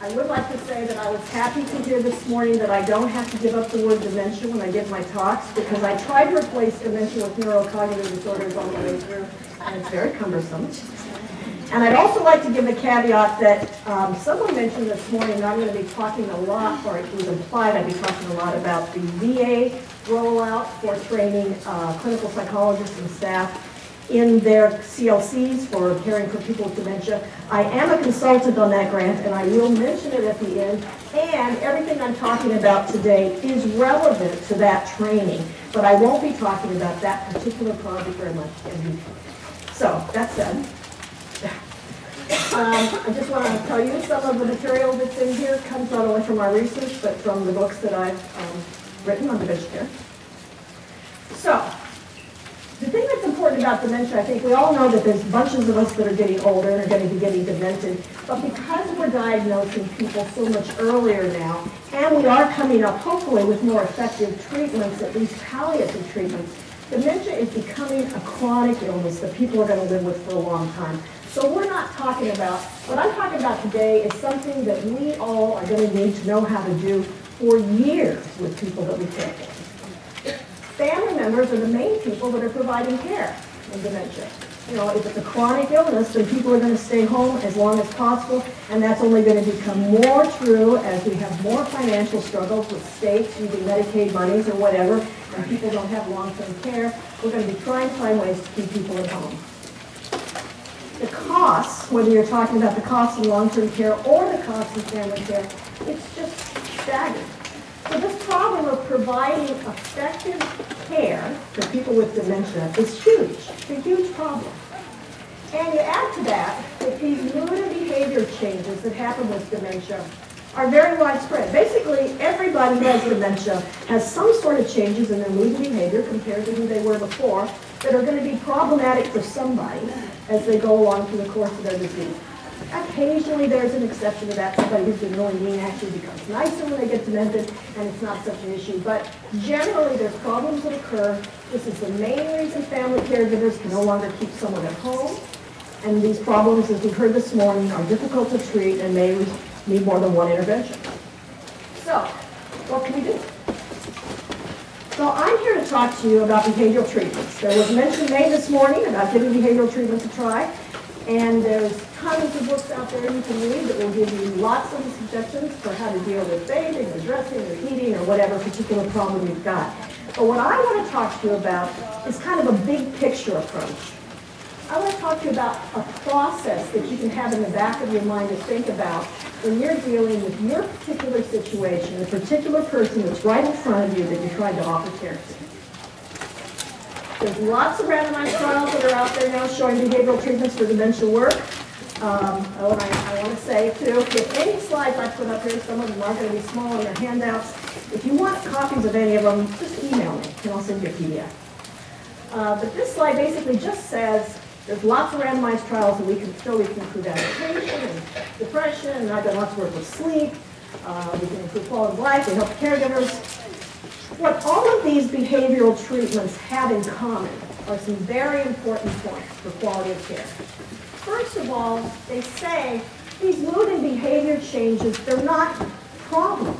I would like to say that I was happy to hear this morning that I don't have to give up the word dementia when I give my talks, because I tried to replace dementia with neurocognitive disorders all the way through, and it's very cumbersome. And I'd also like to give a caveat that someone mentioned this morning that I'm going to be talking a lot, or it was implied I'd be talking a lot about the VA rollout for training clinical psychologists and staff in their CLCs for caring for people with dementia. I am a consultant on that grant, and I will mention it at the end. And everything I'm talking about today is relevant to that training, but I won't be talking about that particular project very much in detail. So that said, I just want to tell you some of the material that's in here comes not only from our research, but from the books that I've written on dementia care. So, the thing that's important about dementia, I think we all know that there's bunches of us that are getting older and are going to be getting demented, but because we're diagnosing people so much earlier now, and we are coming up hopefully with more effective treatments, at least palliative treatments, dementia is becoming a chronic illness that people are going to live with for a long time. So we're not talking about, what I'm talking about today is something that we all are going to need to know how to do for years with people that we care for. Family members are the main people that are providing care in dementia. You know, if it's a chronic illness, then people are going to stay home as long as possible, and that's only going to become more true as we have more financial struggles with states using Medicaid monies or whatever, and people don't have long-term care. We're going to be trying to find ways to keep people at home. The costs, whether you're talking about the cost of long-term care or the cost of family care, it's just staggering. So this problem of providing effective care for people with dementia is huge. It's a huge problem. And you add to that these mood and behavior changes that happen with dementia are very widespread. Basically, everybody who has dementia has some sort of changes in their mood and behavior compared to who they were before that are going to be problematic for somebody as they go along through the course of their disease. Occasionally there's an exception to that. Somebody who's been really mean actually becomes nicer when they get demented, and it's not such an issue. But generally there's problems that occur. This is the main reason family caregivers can no longer keep someone at home. And these problems, as we've heard this morning, are difficult to treat and may need more than one intervention. So, what can we do? So I'm here to talk to you about behavioral treatments. There was mention made this morning about giving behavioral treatments a try. And there's tons of books out there you can read that will give you lots of suggestions for how to deal with bathing or dressing or eating or whatever particular problem you've got. But what I want to talk to you about is kind of a big picture approach. I want to talk to you about a process that you can have in the back of your mind to think about when you're dealing with your particular situation, the particular person that's right in front of you that you're trying to offer care to. There's lots of randomized trials that are out there now showing behavioral treatments for dementia work. I want to say, too, if any slides I put up here, some of them are going to be small in your handouts. If you want copies of any of them, just email me, and I'll send you a PDF. But this slide basically just says there's lots of randomized trials that we can show. We can improve adaptation and depression, and I've done lots of work with sleep. We can improve quality of life. We help caregivers. What all of these behavioral treatments have in common are some very important points for quality of care. First of all, they say these mood and behavior changes, they're not problems.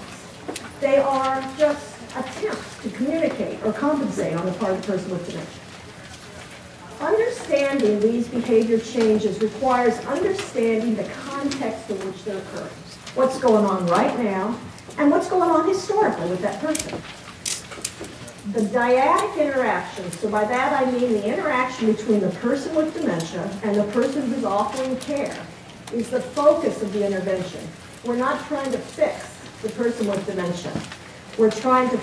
They are just attempts to communicate or compensate on the part of the person with dementia. Understanding these behavior changes requires understanding the context in which they're occurring. What's going on right now, and what's going on historically with that person. The dyadic interaction, so by that I mean the interaction between the person with dementia and the person who's offering care, is the focus of the intervention. We're not trying to fix the person with dementia. We're trying to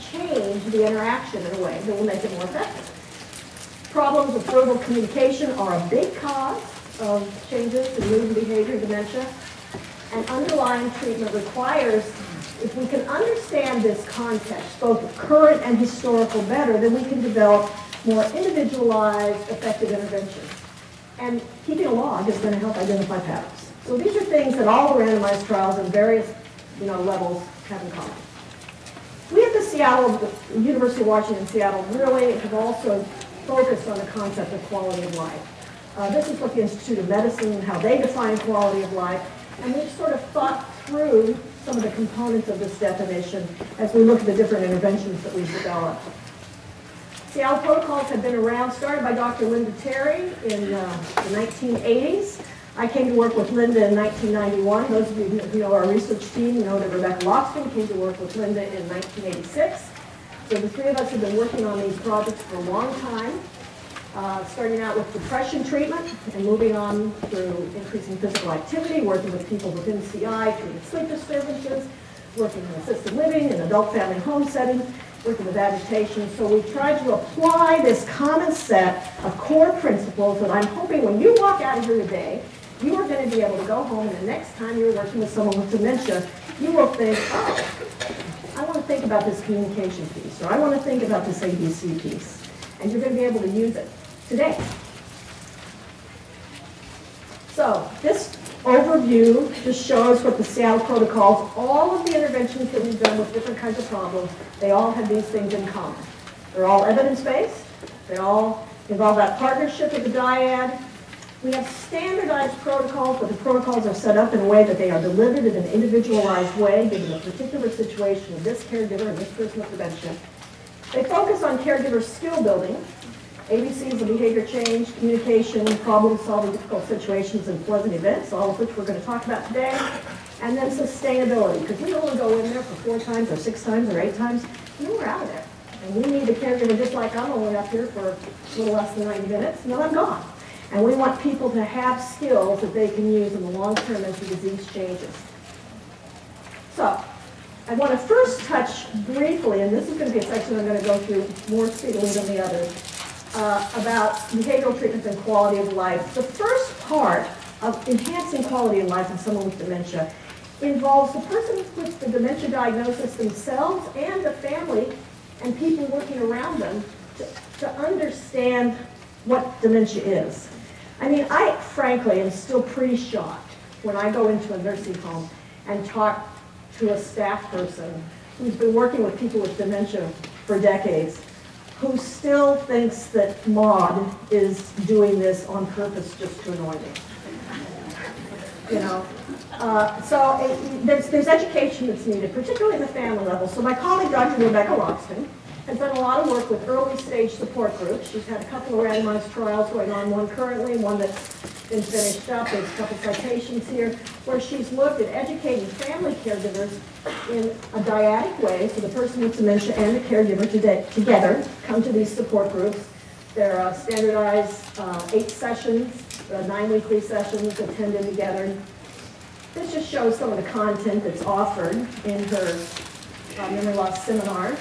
change the interaction in a way that will make it more effective. Problems with verbal communication are a big cause of changes in mood and behavior in dementia, and underlying treatment requires, if we can understand this context, both current and historical, better, then we can develop more individualized, effective interventions. And keeping a log is going to help identify patterns. So these are things that all the randomized trials at various levels have in common. We at the University of Washington Seattle really have also focused on the concept of quality of life. This is what the Institute of Medicine, how they define quality of life. And we've sort of thought through some of the components of this definition as we look at the different interventions that we've developed. SAAL protocols have been around, started by Dr. Linda Teri in the 1980s. I came to work with Linda in 1991. Those of you who know our research team know that Rebecca Loxton came to work with Linda in 1986. So the three of us have been working on these projects for a long time, starting out with depression treatment and moving on through increasing physical activity, working with people with MCI, treating sleep disturbances, working in assisted living, in adult family home setting, working with agitation. So we tried to apply this common set of core principles that I'm hoping when you walk out of here today, you are going to be able to go home and the next time you're working with someone with dementia, you will think, oh, I want to think about this communication piece, or I want to think about this ABC piece. And you're going to be able to use it today. So this overview just shows what the SAAL protocols, all of the interventions that we've done with different kinds of problems, they all have these things in common. They're all evidence-based. They all involve that partnership of the dyad. We have standardized protocols, but the protocols are set up in a way that they are delivered in an individualized way, given the particular situation of this caregiver and this person with dementia. They focus on caregiver skill building, ABCs of behavior change, communication, problem solving, difficult situations, and pleasant events, all of which we're going to talk about today. And then sustainability, because we don't want to go in there for 4 times or 6 times or 8 times. You know, we're out of there. And we need the caregiver, just like I'm only up here for a little less than 90 minutes, and then I'm gone. And we want people to have skills that they can use in the long term as the disease changes. So I want to first touch briefly, and this is going to be a section I'm going to go through more speedily than the others, about behavioral treatments and quality of life. The first part of enhancing quality of life in someone with dementia involves the person with the dementia diagnosis themselves and the family and people working around them to understand what dementia is. I mean, I frankly am still pretty shocked when I go into a nursing home and talk to a staff person who's been working with people with dementia for decades, who still thinks that Maude is doing this on purpose just to annoy me. You know, so there's education that's needed, particularly at the family level. So my colleague, Dr. Rebecca Loxton, has done a lot of work with early stage support groups. She's had a couple of randomized trials going on, one currently, one that's been finished up. There's a couple citations here, where she's looked at educating family caregivers in a dyadic way, so the person with dementia and the caregiver together come to these support groups. They're standardized 8 sessions, 9 weekly sessions attended together. This just shows some of the content that's offered in her memory loss seminar.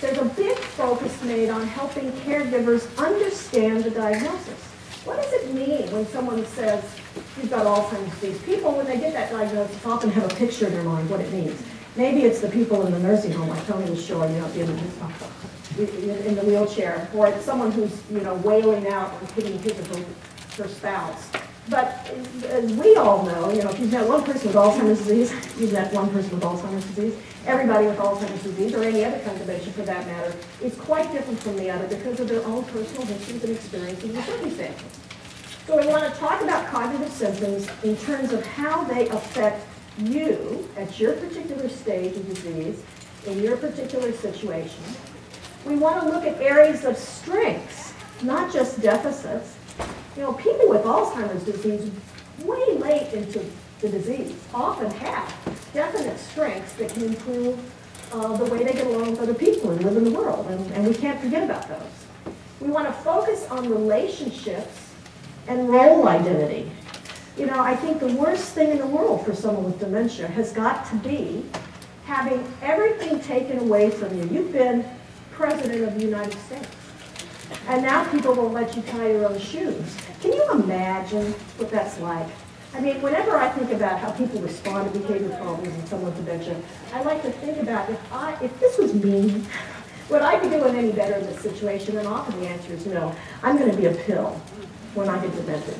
There's a big focus made on helping caregivers understand the diagnosis. What does it mean when someone says, you've got Alzheimer's disease? People, when they get that diagnosis, often have a picture in their mind what it means. Maybe it's the people in the nursing home, like Tony was showing, you know, in the wheelchair, or it's someone who's, you know, wailing out and hitting people for her spouse. But as we all know, you know, if you've met one person with Alzheimer's disease, you've met one person with Alzheimer's disease, everybody with Alzheimer's disease, or any other kind of dementia for that matter, is quite different from the other because of their own personal histories and experiences and circumstances. So we want to talk about cognitive symptoms in terms of how they affect you at your particular stage of disease, in your particular situation. We want to look at areas of strengths, not just deficits. You know, people with Alzheimer's disease, way late into the disease, often have definite strengths that can improve the way they get along with other people and live in the world, and we can't forget about those. We want to focus on relationships and role identity. You know, I think the worst thing in the world for someone with dementia has got to be having everything taken away from you. You've been president of the United States. And now people won't let you tie your own shoes. Can you imagine what that's like? I mean, whenever I think about how people respond to behavior problems in someone with dementia, I like to think about if this was me, would I be doing any better in this situation? And often the answer is no. I'm going to be a pill when I get demented.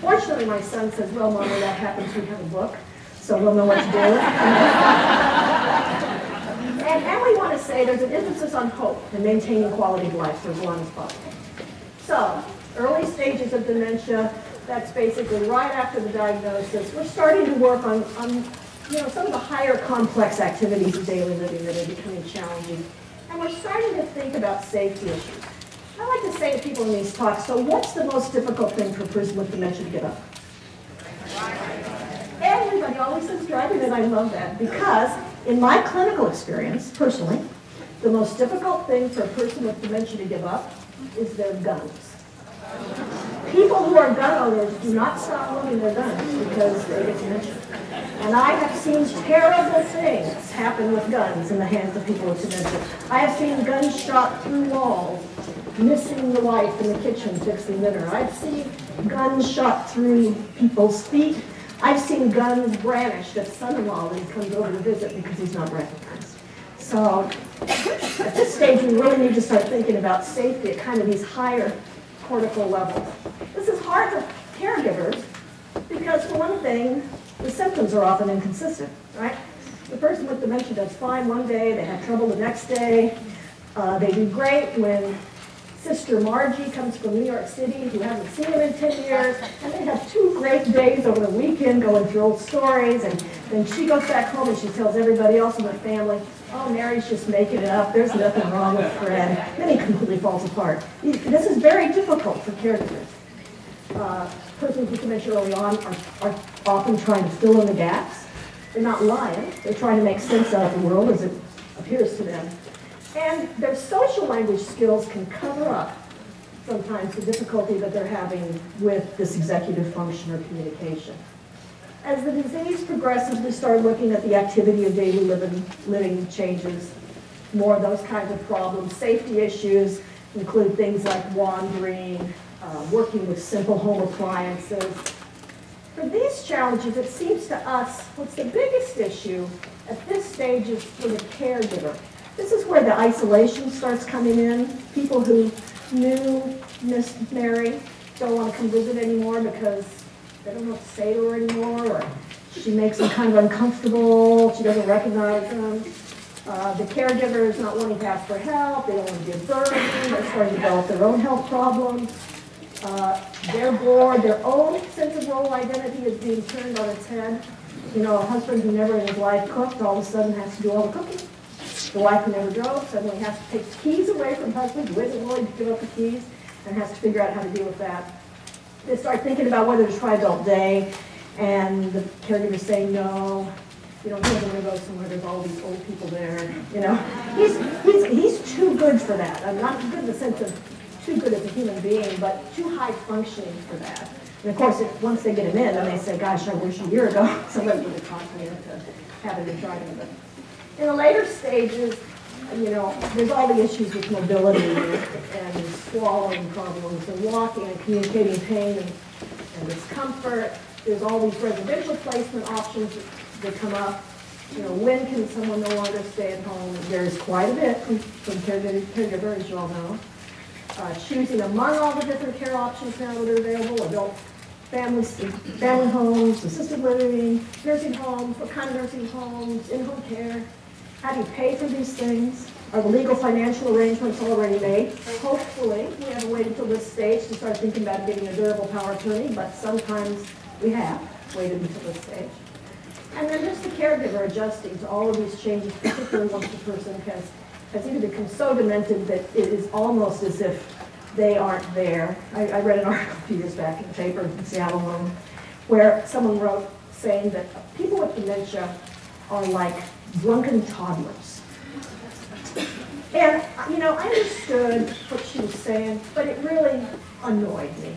Fortunately, my son says, well, Mom, when that happens, we have a book, so we'll know what to do. And we want to say there's an emphasis on hope and maintaining quality of life for as long as possible. So, early stages of dementia, That's basically right after the diagnosis. We're starting to work on some of the higher complex activities of daily living that are becoming challenging. And we're starting to think about safety issues. I like to say to people in these talks, so what's the most difficult thing for a person with dementia to give up? Everybody always says driving, and I love that, because in my clinical experience, personally, the most difficult thing for a person with dementia to give up is their guns. People who are gun owners do not stop loving their guns because they get dementia. And I have seen terrible things happen with guns in the hands of people with dementia. I have seen guns shot through walls, missing the wife in the kitchen fixing dinner. I've seen guns shot through people's feet. I've seen guns brandished at son-in-law when he comes over to visit because he's not recognized. So at this stage, we really need to start thinking about safety at kind of these higher cortical levels. This is hard for caregivers because, for one thing, the symptoms are often inconsistent, right? The person with dementia does fine one day, they have trouble the next day. They do great when Sister Margie comes from New York City, who hasn't seen them in 10 years, and they have two great days over the weekend going through old stories, and then she goes back home and she tells everybody else in the family, oh, Mary's just making it up, there's nothing wrong with Fred. Then he completely falls apart. This is very difficult for caregivers. Persons with dementia early on are often trying to fill in the gaps. They're not lying, they're trying to make sense out of the world as it appears to them. And their social language skills can cover up sometimes the difficulty that they're having with this executive function or communication. As the disease progresses, we start looking at the activity of daily living changes, more of those kinds of problems. Safety issues include things like wandering, working with simple home appliances. For these challenges, it seems to us, what's the biggest issue at this stage is for the caregiver. This is where the isolation starts coming in. People who knew Miss Mary don't want to come visit anymore because they don't know what to say to her anymore, or she makes them kind of uncomfortable, she doesn't recognize them. The caregiver is not wanting to ask for help, they don't want to give burden, they're starting to develop their own health problems. They're bored, their own sense of role identity is being turned on its head. You know, a husband who never in his life cooked all of a sudden has to do all the cooking. The wife who never drove suddenly has to take the keys away from husband, who isn't willing to give up the keys, and has to figure out how to deal with that. They start thinking about whether to try adult day, and the caregiver's saying no. You don't think I'm going to go somewhere, there's all these old people there. You know, he's too good for that. I'm not good in the sense of too good as a human being, but too high functioning for that. And of course, once they get him in, then they say, gosh, I wish a year ago somebody would have taught me to have him in charge of it. In the later stages, you know, there's all the issues with mobility and swallowing problems and walking and communicating pain and discomfort. There's all these residential placement options that come up. You know, when can someone no longer stay at home? There's quite a bit from caregiver, as you all know. Choosing among all the different care options now that are available, adult family homes, assisted living, nursing homes, what kind of nursing homes, in-home care. How do you pay for these things? Are the legal financial arrangements already made? Hopefully, we haven't waited until this stage to start thinking about getting a durable power attorney, but sometimes we have waited until this stage. And then just the caregiver adjusting to all of these changes, particularly once the person has either become so demented that it is almost as if they aren't there. I read an article a few years back in the paper in Seattle where someone wrote saying that people with dementia are like drunken toddlers. And, you know, I understood what she was saying, but it really annoyed me.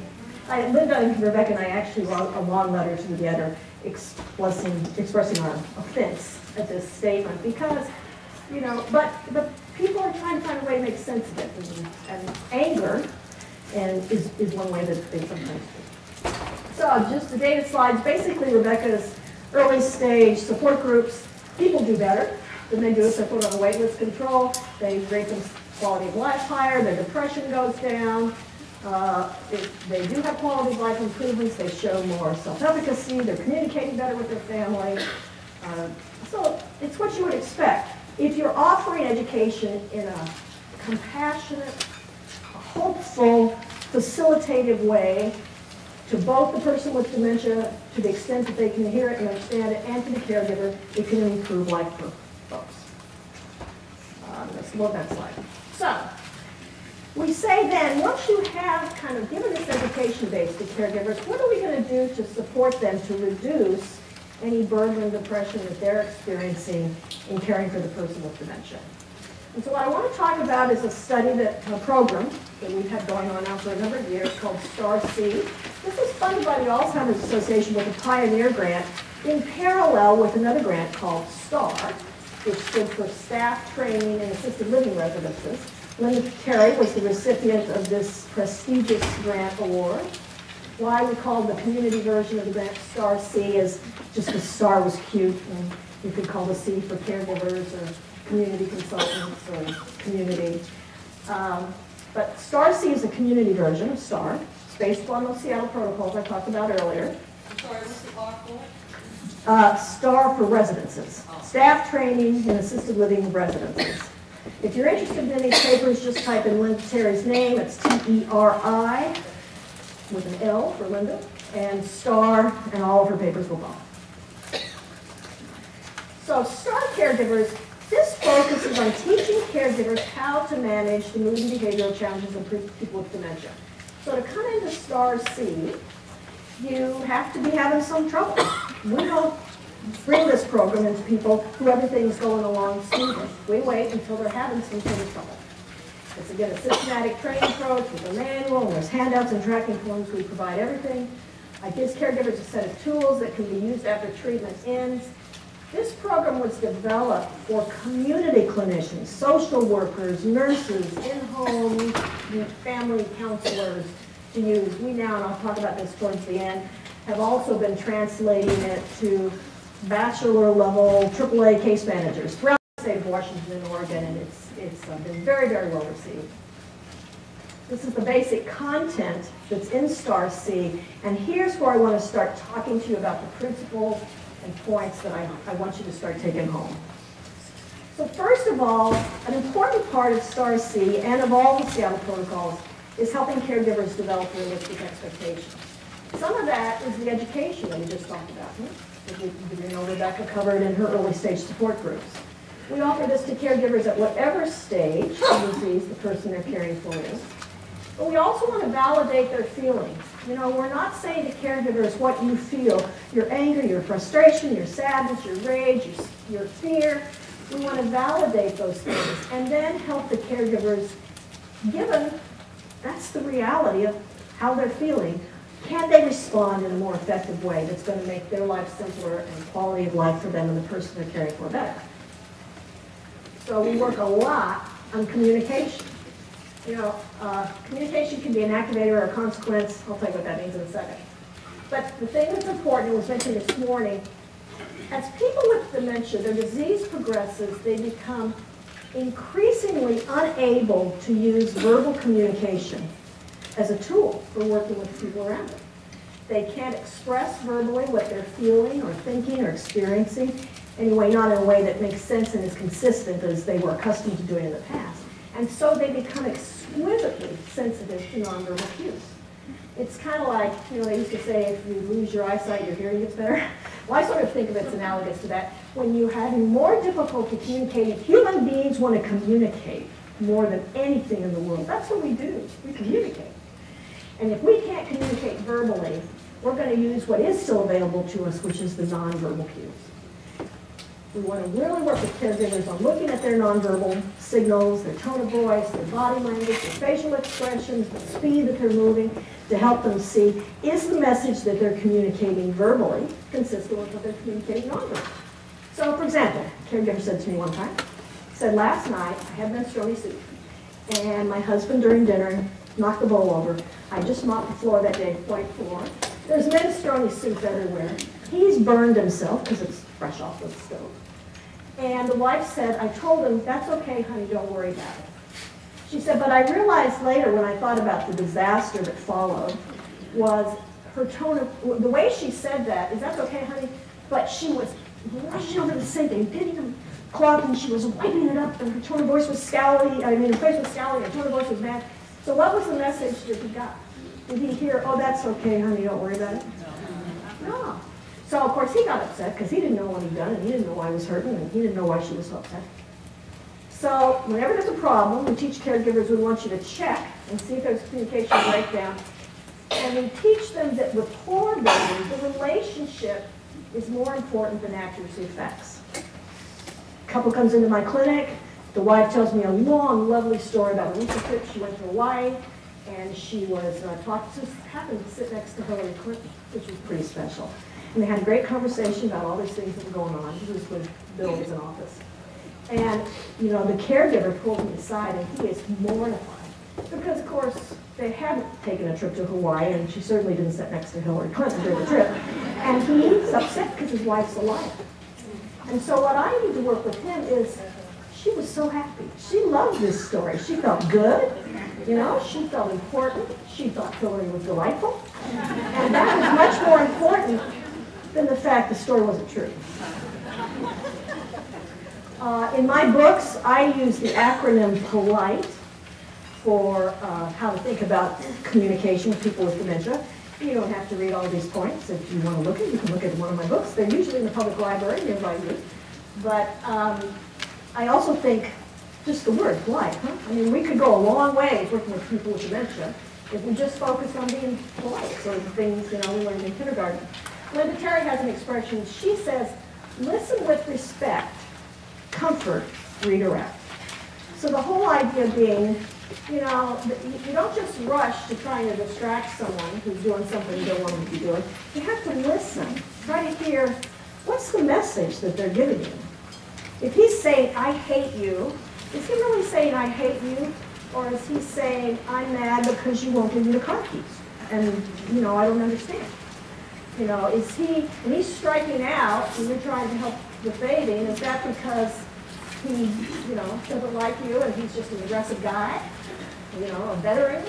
Linda and Rebecca and I actually wrote a long letter to the editor expressing our offense at this statement because, you know, but people are trying to find a way to make sense of it, and anger is one way that they sometimes do. So just the data slides, basically Rebecca's early stage support groups, people do better than they do if they're put on a wait list control. They rate them quality of life higher, their depression goes down, they do have quality of life improvements, they show more self-efficacy, they're communicating better with their family. So it's what you would expect. If you're offering education in a compassionate, hopeful, facilitative way to both the person with dementia to the extent that they can hear it and understand it, and to the caregiver. It can improve life for folks. Let's look at that slide. So we say then, once you have kind of given this education base to caregivers, what are we going to do to support them to reduce any burden and depression that they're experiencing in caring for the person with dementia? And so what I want to talk about is a study, a program that we've had going on now for a number of years called STAR-C. This was funded by the Alzheimer's Association with a Pioneer Grant in parallel with another grant called STAR, which stood for Staff Training and Assisted Living Residences. Linda Carey was the recipient of this prestigious grant award. Why we called the community version of the grant STAR-C is just the star was cute, and you could call the C for caregivers or community consultants or community. But STAR-C is a community version of STAR. It's based upon those Seattle protocols I talked about earlier. I'm sorry, what's the bar for? STAR for residences. Staff Training and Assisted Living Residences. If you're interested in any papers, just type in Linda Teri's name. It's T-E-R-I with an L for Linda, and STAR, and all of her papers will follow. So STAR caregivers, this focuses on teaching caregivers how to manage the mood and behavioral challenges in people with dementia. So to come into STAR-C, you have to be having some trouble. We don't bring this program into people who everything's going along smoothly. We wait until they're having some sort of trouble. It's again a systematic training approach with a manual, and there's handouts and tracking forms. We provide everything. I give caregivers a set of tools that can be used after treatment ends. This program was developed for community clinicians, social workers, nurses, in-home family counselors to use. We now, and I'll talk about this towards the end, have also been translating it to bachelor level AAA case managers throughout the state of Washington and Oregon, and it's been very, very well received. This is the basic content that's in STAR-C, and here's where I want to start talking to you about the principles and points that I want you to start taking home. So first of all, an important part of STAR-C and of all the Seattle protocols is helping caregivers develop realistic expectations. Some of that is the education that we just talked about. You know, Rebecca covered in her early stage support groups. We offer this to caregivers at whatever stage of disease the person they're caring for is. But we also want to validate their feelings. You know, we're not saying to caregivers what you feel, your anger, your frustration, your sadness, your rage, your fear. We want to validate those things and then help the caregivers, given that's the reality of how they're feeling, can they respond in a more effective way that's going to make their life simpler and quality of life for them and the person they're caring for better? So we work a lot on communication. You know, communication can be an activator or a consequence. I'll tell you what that means in a second. But the thing that's important, it was mentioned this morning, as people with dementia, their disease progresses, they become increasingly unable to use verbal communication as a tool for working with people around them. They can't express verbally what they're feeling or thinking or experiencing, anyway, not in a way that makes sense and is consistent as they were accustomed to doing in the past. And so they become exquisitely sensitive to nonverbal cues. It's kind of like, you know, they used to say if you lose your eyesight, your hearing gets better. Well, I sort of think of it as analogous to that. When you have more difficulty communicating, human beings want to communicate more than anything in the world. That's what we do, we communicate. And if we can't communicate verbally, we're going to use what is still available to us, which is the nonverbal cues. We want to really work with caregivers on looking at their nonverbal signals, their tone of voice, their body language, their facial expressions, the speed that they're moving, to help them see, is the message that they're communicating verbally consistent with what they're communicating nonverbally? So, for example, a caregiver said to me one time, said, last night, I had menstrual soup, and my husband during dinner knocked the bowl over. I just mopped the floor that day, white floor. There's minestrone soup everywhere. He's burned himself because it's fresh off the stove. And the wife said, I told him, that's okay, honey, don't worry about it. She said, but I realized later when I thought about the disaster that followed was her tone of, the way she said that is, that's okay, honey, but she was rushing over the sink and getting the cloth and she was wiping it up and her tone of voice was scowly, her face was scowly, her tone of voice was mad. So what was the message that he got? Did he hear, oh, that's okay, honey, don't worry about it? No. So, of course, he got upset because he didn't know what he'd done, and he didn't know why he was hurting, and he didn't know why she was so upset. So, whenever there's a problem, we teach caregivers, we want you to check and see if there's a communication breakdown. And we teach them that with poor babies, the relationship is more important than accuracy of facts. Couple comes into my clinic, the wife tells me a long, lovely story about a recent trip. She went to Hawaii, and she was talking to, happened to sit next to Hillary Clinton, which was pretty special. And they had a great conversation about all these things that were going on. He was with Bill in office. And, you know, the caregiver pulled him aside, and he is mortified. Because, of course, they hadn't taken a trip to Hawaii, and she certainly didn't sit next to Hillary Clinton during the trip. And he's upset because his wife's alive. And so what I need to work with him is, she was so happy. She loved this story. She felt good. You know, she felt important. She thought Hillary was delightful. And that was much more important than the fact the story wasn't true. In my books, I use the acronym POLITE for how to think about communication with people with dementia. You don't have to read all these points. If you want to look at it, you can look at one of my books. They're usually in the public library nearby you. But I also think just the word polite. Huh? I mean, we could go a long way working with people with dementia if we just focus on being polite. So the things, you know, we learned in kindergarten. Linda Carey has an expression. She says, listen with respect, comfort, redirect. So the whole idea being, you know, you don't just rush to trying to distract someone who's doing something you don't want them to be doing. You have to listen, try to hear what's the message that they're giving you. If he's saying, I hate you, is he really saying, I hate you? Or is he saying, I'm mad because you won't give me the car keys? And, you know, I don't understand. You know, is he, and he's striking out, and you're trying to help with bathing, is that because he, you know, doesn't like you and he's just an aggressive guy? You know, a veteran,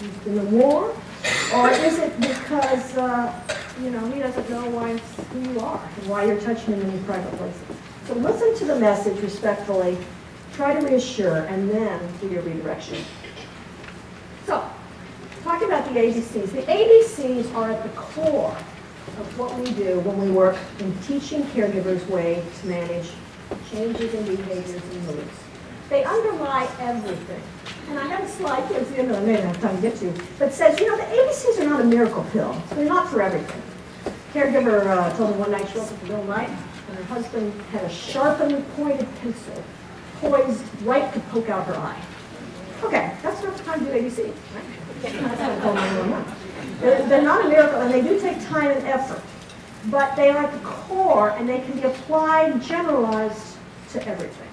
he's been in the war? Or is it because, you know, he doesn't know why, who you are and why you're touching him in your private places? So listen to the message respectfully, try to reassure, and then do your redirection. So, talking about the ABCs. The ABCs are at the core of what we do when we work in teaching caregivers way to manage changes in behaviors and moods. They underlie everything. And I have a slide here, it's the end of the minute, I have time to get to, but says, you know, the ABCs are not a miracle pill. They're not for everything. Caregiver told me one night she woke up in the middle of the night, and her husband had a sharpened, pointed pencil poised right to poke out her eye. Okay, that's not the time to do ABC, right? That's not going on. They're not a miracle, and they do take time and effort, but they are at the core, and they can be applied, generalized to everything.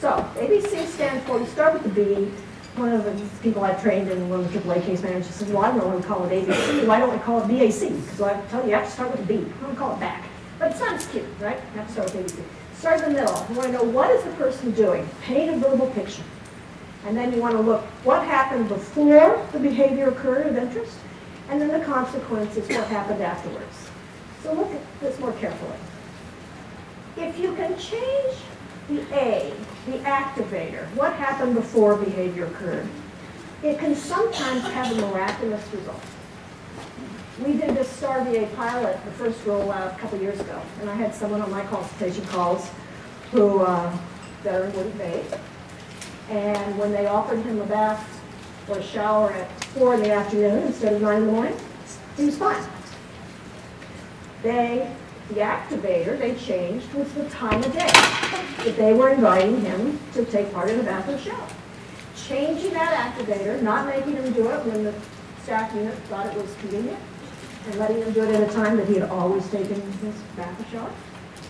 So, ABC stands for, we start with the B. One of the people I trained in, one of the AAA case managers, says, well, I don't want to call it ABC, why don't we call it BAC? Because I tell you, I have to start with a B, I don't want to call it back. But it sounds cute, right? That's so easy. Start in the middle. You want to know what is the person doing. Paint a verbal picture. And then you want to look what happened before the behavior occurred of interest, and then the consequences, what happened afterwards. So look at this more carefully. If you can change the A, the activator, what happened before behavior occurred, it can sometimes have a miraculous result. We did this STAR-VA pilot, the first rollout, a couple years ago, and I had someone on my consultation calls who veteran wouldn't bathe, and when they offered him a bath or a shower at 4 in the afternoon instead of 9 in the morning, he was fine. The activator they changed was the time of day that they were inviting him to take part in a bath or shower. Changing that activator, not making him do it when the staff unit thought it was convenient, and letting him do it at a time that he had always taken his bath or shower,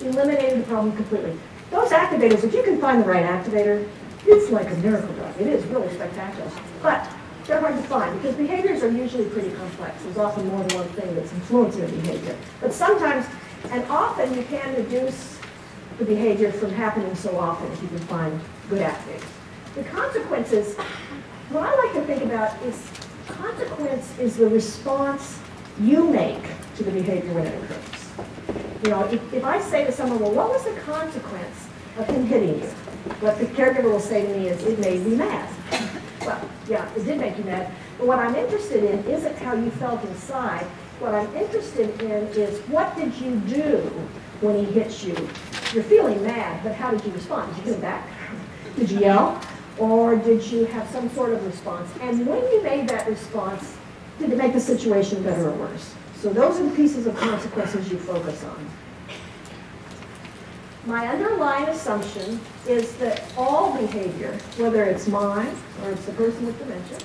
eliminated the problem completely. Those activators, if you can find the right activator, it's like a miracle drug. It is really spectacular. But they're hard to find because behaviors are usually pretty complex. There's often more than one thing that's influencing the behavior. But sometimes, and often, you can reduce the behavior from happening so often if you can find good activators. The consequences, what I like to think about is consequence is the response you make to the behavior when it occurs. You know, if I say to someone, well, what was the consequence of him hitting you? What the caregiver will say to me is, it made me mad. well, yeah, it did make you mad. But what I'm interested in isn't how you felt inside. What I'm interested in is what did you do when he hits you? You're feeling mad, but how did you respond? Did you hit him back? Did you yell? Or did you have some sort of response? And when you made that response, did it make the situation better or worse? So those are the pieces of consequences you focus on. My underlying assumption is that all behavior, whether it's mine or it's the person with dementia,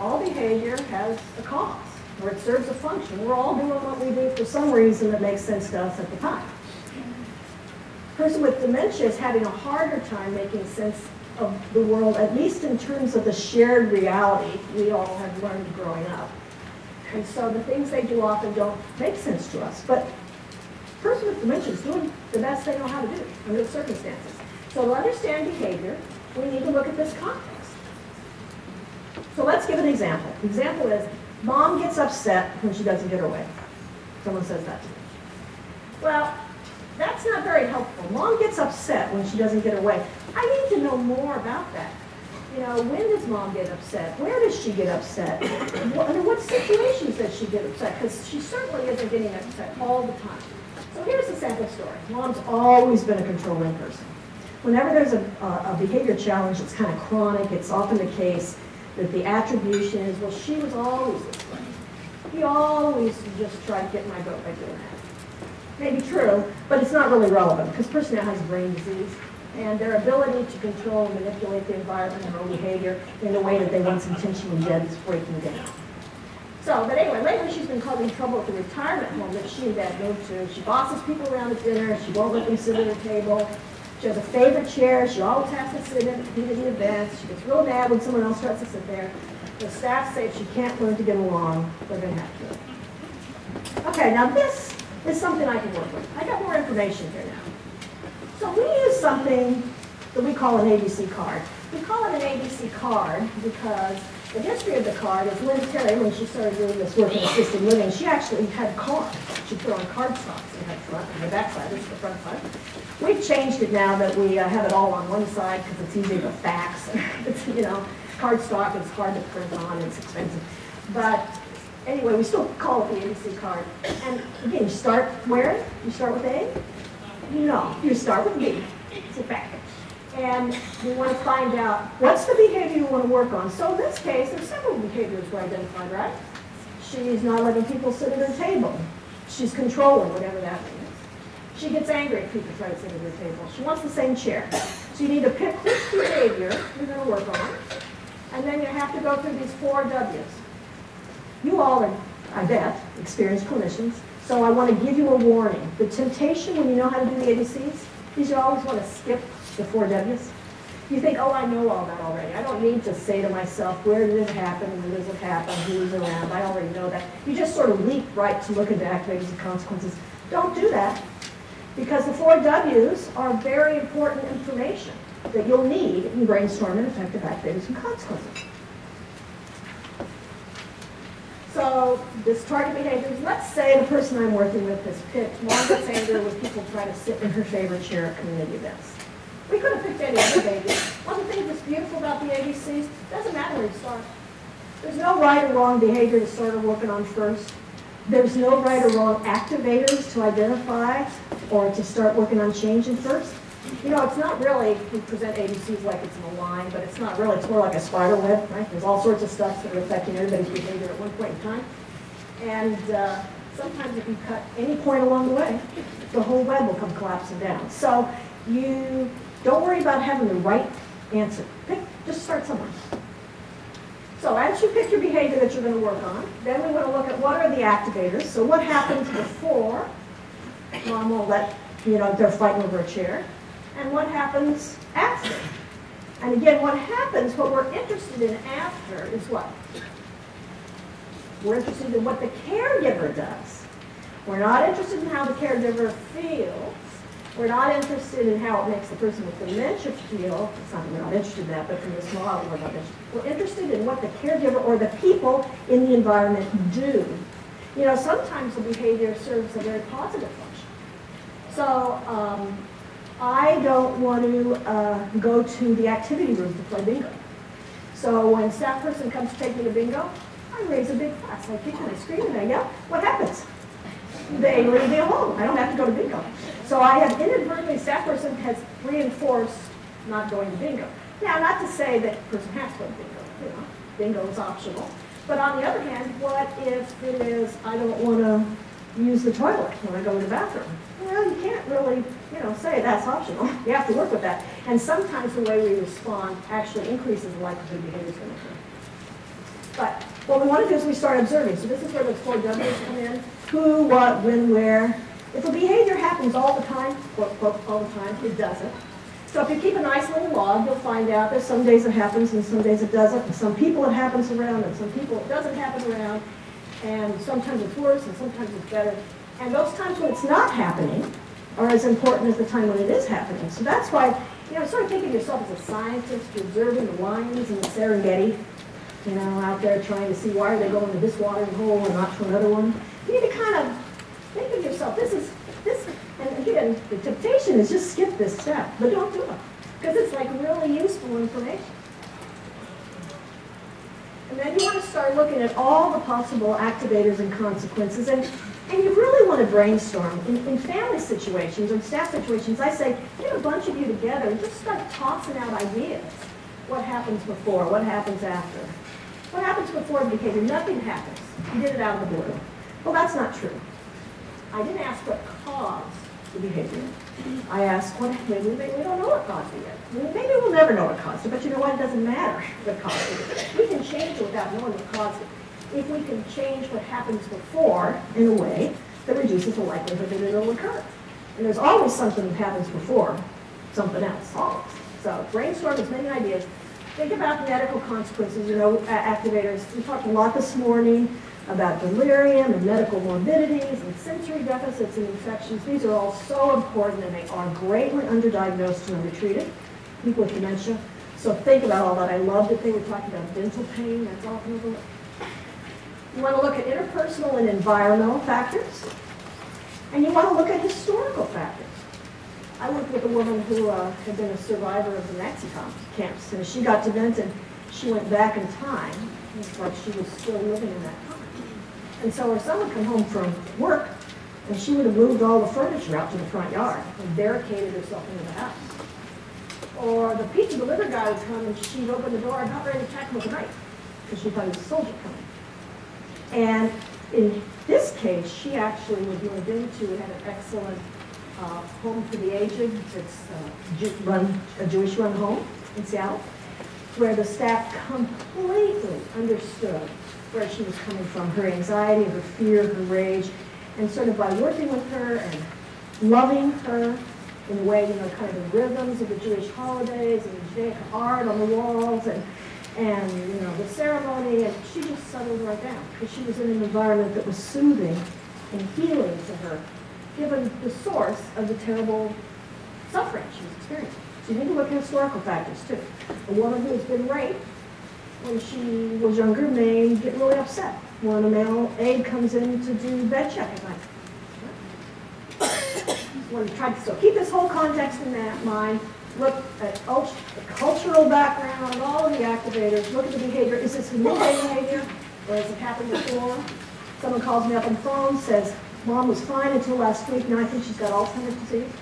all behavior has a cause, or it serves a function. We're all doing what we do for some reason that makes sense to us at the time. The person with dementia is having a harder time making sense of the world, at least in terms of the shared reality we all have learned growing up. And so the things they do often don't make sense to us. But the person with dementia is doing the best they know how to do under the circumstances. So to understand behavior, we need to look at this context. So let's give an example. The example is, mom gets upset when she doesn't get her way. Someone says that to me. Well, that's not very helpful. Mom gets upset when she doesn't get her way. I need to know more about that. You know, when does mom get upset? Where does she get upset? Under what situations does she get upset? Because she certainly isn't getting upset all the time. So here's a sample story. Mom's always been a controlling person. Whenever there's a behavior challenge that's kind of chronic, it's often the case that the attribution is, well, she was always this way. He always just tried to get my goat by doing that. Maybe true, but it's not really relevant because the person now has brain disease. And their ability to control and manipulate the environment and their behavior in the way that they once intentionally did is breaking down. So, but anyway, lately she's been causing trouble at the retirement home that she and Dad moved to. She bosses people around at dinner. She won't let them sit at her table. She has a favorite chair. She always has to sit in community events. She gets real mad when someone else tries to sit there. The staff say if she can't learn to get along, they're going to have to. Okay, now this is something I can work with. I got more information here now. So we use something that we call an ABC card. We call it an ABC card because the history of the card is Linda Teri, when she started doing this work in assisted living, she actually had cards. She put on card stocks in her front and the back side. This is the front side. We've changed it now that we have it all on one side because it's easier to fax. It's, you know, card stock is hard to print on. It's expensive. But anyway, we still call it the ABC card. And again, you start where? You start with A? No, you start with B. It's a fact. And we want to find out what's the behavior you want to work on. So in this case, there's several behaviors we're identifying, right? She's not letting people sit at her table. She's controlling, whatever that means. She gets angry if people try to sit at her table. She wants the same chair. So you need to pick which behavior you're going to work on. And then you have to go through these 4 W's. You all are, I bet, experienced clinicians. So I want to give you a warning. The temptation when you know how to do the ABCs is you always want to skip the 4 W's. You think, oh, I know all that already. I don't need to say to myself, where did it happen, when does it happen, who's around, I already know that. You just sort of leap right to look at the activators and consequences. Don't do that, because the 4 W's are very important information that you'll need in brainstorming effective activators and consequences. So this target behavior, let's say the person I'm working with has picked mom gets angry when people try to sit in her favorite chair at community events. We could have picked any other behavior. One of the things that's beautiful about the ABCs, doesn't matter where you start. There's no right or wrong behavior to start working on first. There's no right or wrong activators to identify or to start working on changing first. You know, it's not really, we present ABCs like it's in a line, but it's not really, it's more like a spider web, right? There's all sorts of stuff that are affecting everybody's behavior at one point in time. And sometimes if you cut any point along the way, the whole web will come collapsing down. So you don't worry about having the right answer. Just start somewhere. So as you pick your behavior that you're going to work on, then we want to look at what are the activators. So what happens before mom will let, you know, they're fighting over a chair. And what happens after? And again, what happens, what we're interested in after is what? We're interested in what the caregiver does. We're not interested in how the caregiver feels. We're not interested in how it makes the person with dementia feel. It's not that we're not interested in that, but from this model, we're not interested. We're interested in what the caregiver or the people in the environment do. You know, sometimes the behavior serves a very positive function. So, I don't want to go to the activity room to play bingo. So when staff person comes to take me to bingo, I raise a big fuss. I kick and I scream and I yell. What happens? They leave me alone. I don't have to go to bingo. So I have inadvertently, staff person has reinforced not going to bingo. Now, not to say that the person has to go to bingo. You know, bingo is optional. But on the other hand, what if it is, I don't want to use the toilet when I go to the bathroom? Well, you can't really, you know, say that's optional. You have to work with that. And sometimes the way we respond actually increases the likelihood behavior's going to occur. But what we want to do is we start observing. So this is where the four W's come in. Who, what, when, where. If a behavior happens all the time, quote, quote, all the time, it doesn't. So if you keep an isolated log, you'll find out there's some days it happens and some days it doesn't, and some people it happens around and some people it doesn't happen around, and sometimes it's worse and sometimes it's better. And those times when it's not happening are as important as the time when it is happening. So that's why, you know, sort of think of yourself as a scientist, you're observing the lions and the Serengeti, you know, out there trying to see why are they going to this watering hole and not to another one. You need to kind of think of yourself, this is, and again, the temptation is just skip this step, but don't do it, because it's like really useful information. And then you want to start looking at all the possible activators and consequences, and you really want to brainstorm. In family situations or staff situations, I say, get a bunch of you together and just start tossing out ideas. What happens before? What happens after? What happens before the behavior? Nothing happens. You did it out of the blue. Well, that's not true. I didn't ask what caused the behavior. I asked what, maybe we don't know what caused it yet. Maybe we'll never know what caused it, but you know what? It doesn't matter what caused it. We can change it without knowing what caused it. If we can change what happens before in a way that reduces the likelihood that it will occur. And there's always something that happens before something else, always. So brainstorm as many ideas. Think about the medical consequences, you know, activators. We talked a lot this morning about delirium and medical morbidities and sensory deficits and infections. These are all so important, and they are greatly underdiagnosed and undertreated, people with dementia. So think about all that. I love that they were talking about dental pain. That's all people. You want to look at interpersonal and environmental factors, and you want to look at historical factors. I worked with a woman who had been a survivor of the Nazi camps, and as she got demented, she went back in time. It's like she was still living in that time. And so her son would come home from work, and she would have moved all the furniture out to the front yard and barricaded herself into the house. Or the pizza delivery guy would come, and she'd open the door, not ready to attack him with a knife, because she thought it was a soldier coming. And in this case, she actually was moved into, we had an excellent home for the aged, it's a Jewish-run home in Seattle, where the staff completely understood where she was coming from, her anxiety, her fear, her rage, and sort of by working with her and loving her in a way, you know, kind of the rhythms of the Jewish holidays and the Judaic art on the walls and you know, the ceremony, and she just settled right down because she was in an environment that was soothing and healing to her, given the source of the terrible suffering she was experiencing. So you need to look at historical factors too. A woman who has been raped when she was younger may get really upset when a male aide comes in to do bed check at night. So keep this whole context in that mind. Look at the cultural background, all of the activators. Look at the behavior. Is this a new behavior, or has it happened before? Someone calls me up on the phone, says, "Mom was fine until last week. Now I think she's got Alzheimer's disease."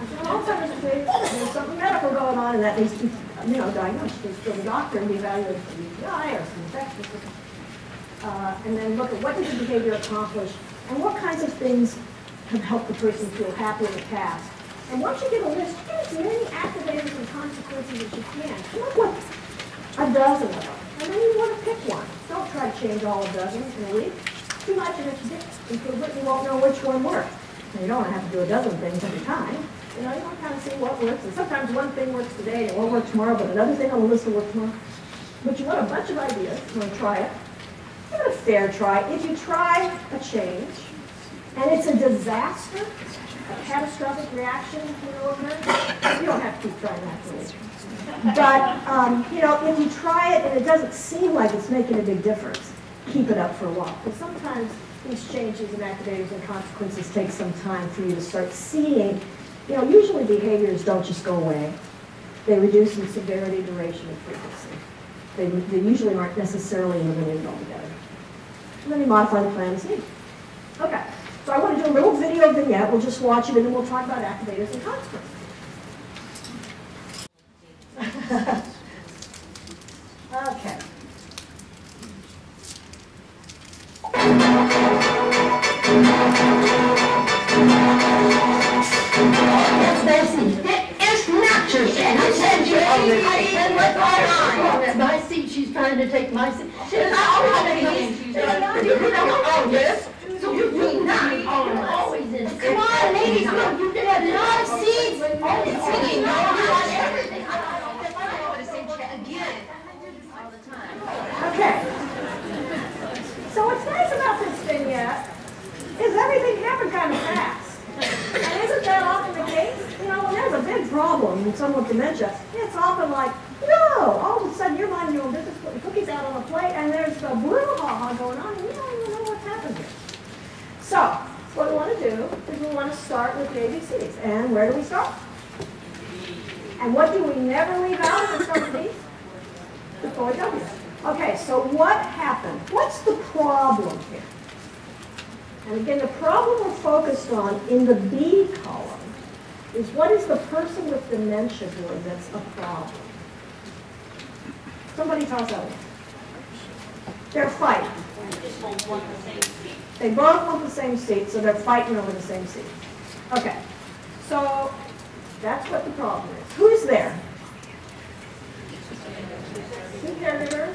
I said, "Well, Alzheimer's disease, there's something medical going on, and that needs to be, you know, diagnosed. There's still a doctor and be evaluated for UTI or some infections." And then look at what does the behavior accomplish, and what kinds of things have helped the person feel happy in the past. And once you get a list, get as many activators and consequences as you can. Come up with a dozen of them, and then you want to pick one. Don't try to change all a dozen in a week. Too much, and if you did improve it, you won't know which one works. And you don't want to have to do a dozen things every time. You know, you want to kind of see what works. And sometimes one thing works today, and it won't work tomorrow, but another thing on the list will work tomorrow. But you want a bunch of ideas. You want to try it. Give it a fair try. If you try a change, and it's a disaster, a catastrophic reaction, you know, you don't have to keep trying that for later. But, you know, if you try it and it doesn't seem like it's making a big difference, keep it up for a while. Because sometimes these changes and activators and consequences take some time for you to start seeing. You know, usually behaviors don't just go away. They reduce in severity, duration, and frequency. They usually aren't necessarily eliminated altogether. And then they modify the plan as needed. Okay, so I want to do a little video vignette. We'll just watch it, and then we'll talk about activators and consequences. Okay. It's my seat. She's trying to take my seat. Oh, yes. So you do not. Always in. Come on, ladies. Look, you can have a lot of seats. Singing. Everything. Again. All the time. Okay. So what's nice about this vignette is everything happened kind of fast. And isn't that often the case? You know, when there's a big problem in someone with dementia, it's often like, no, all of a sudden you're minding your own business, putting cookies out on a plate, and there's a brouhaha going on, and you don't even know what's happened here. So, what we want to do is we want to start with the ABCs. And where do we start? And what do we never leave out of some of these? The four W's. Okay, so what happened? What's the problem here? And again, the problem we're focused on in the B column is what is the person with dementia doing that's a problem? Somebody toss out. They're fighting. They both want the same seat, so they're fighting over the same seat. Okay, so that's what the problem is. Who's there? Two caregivers.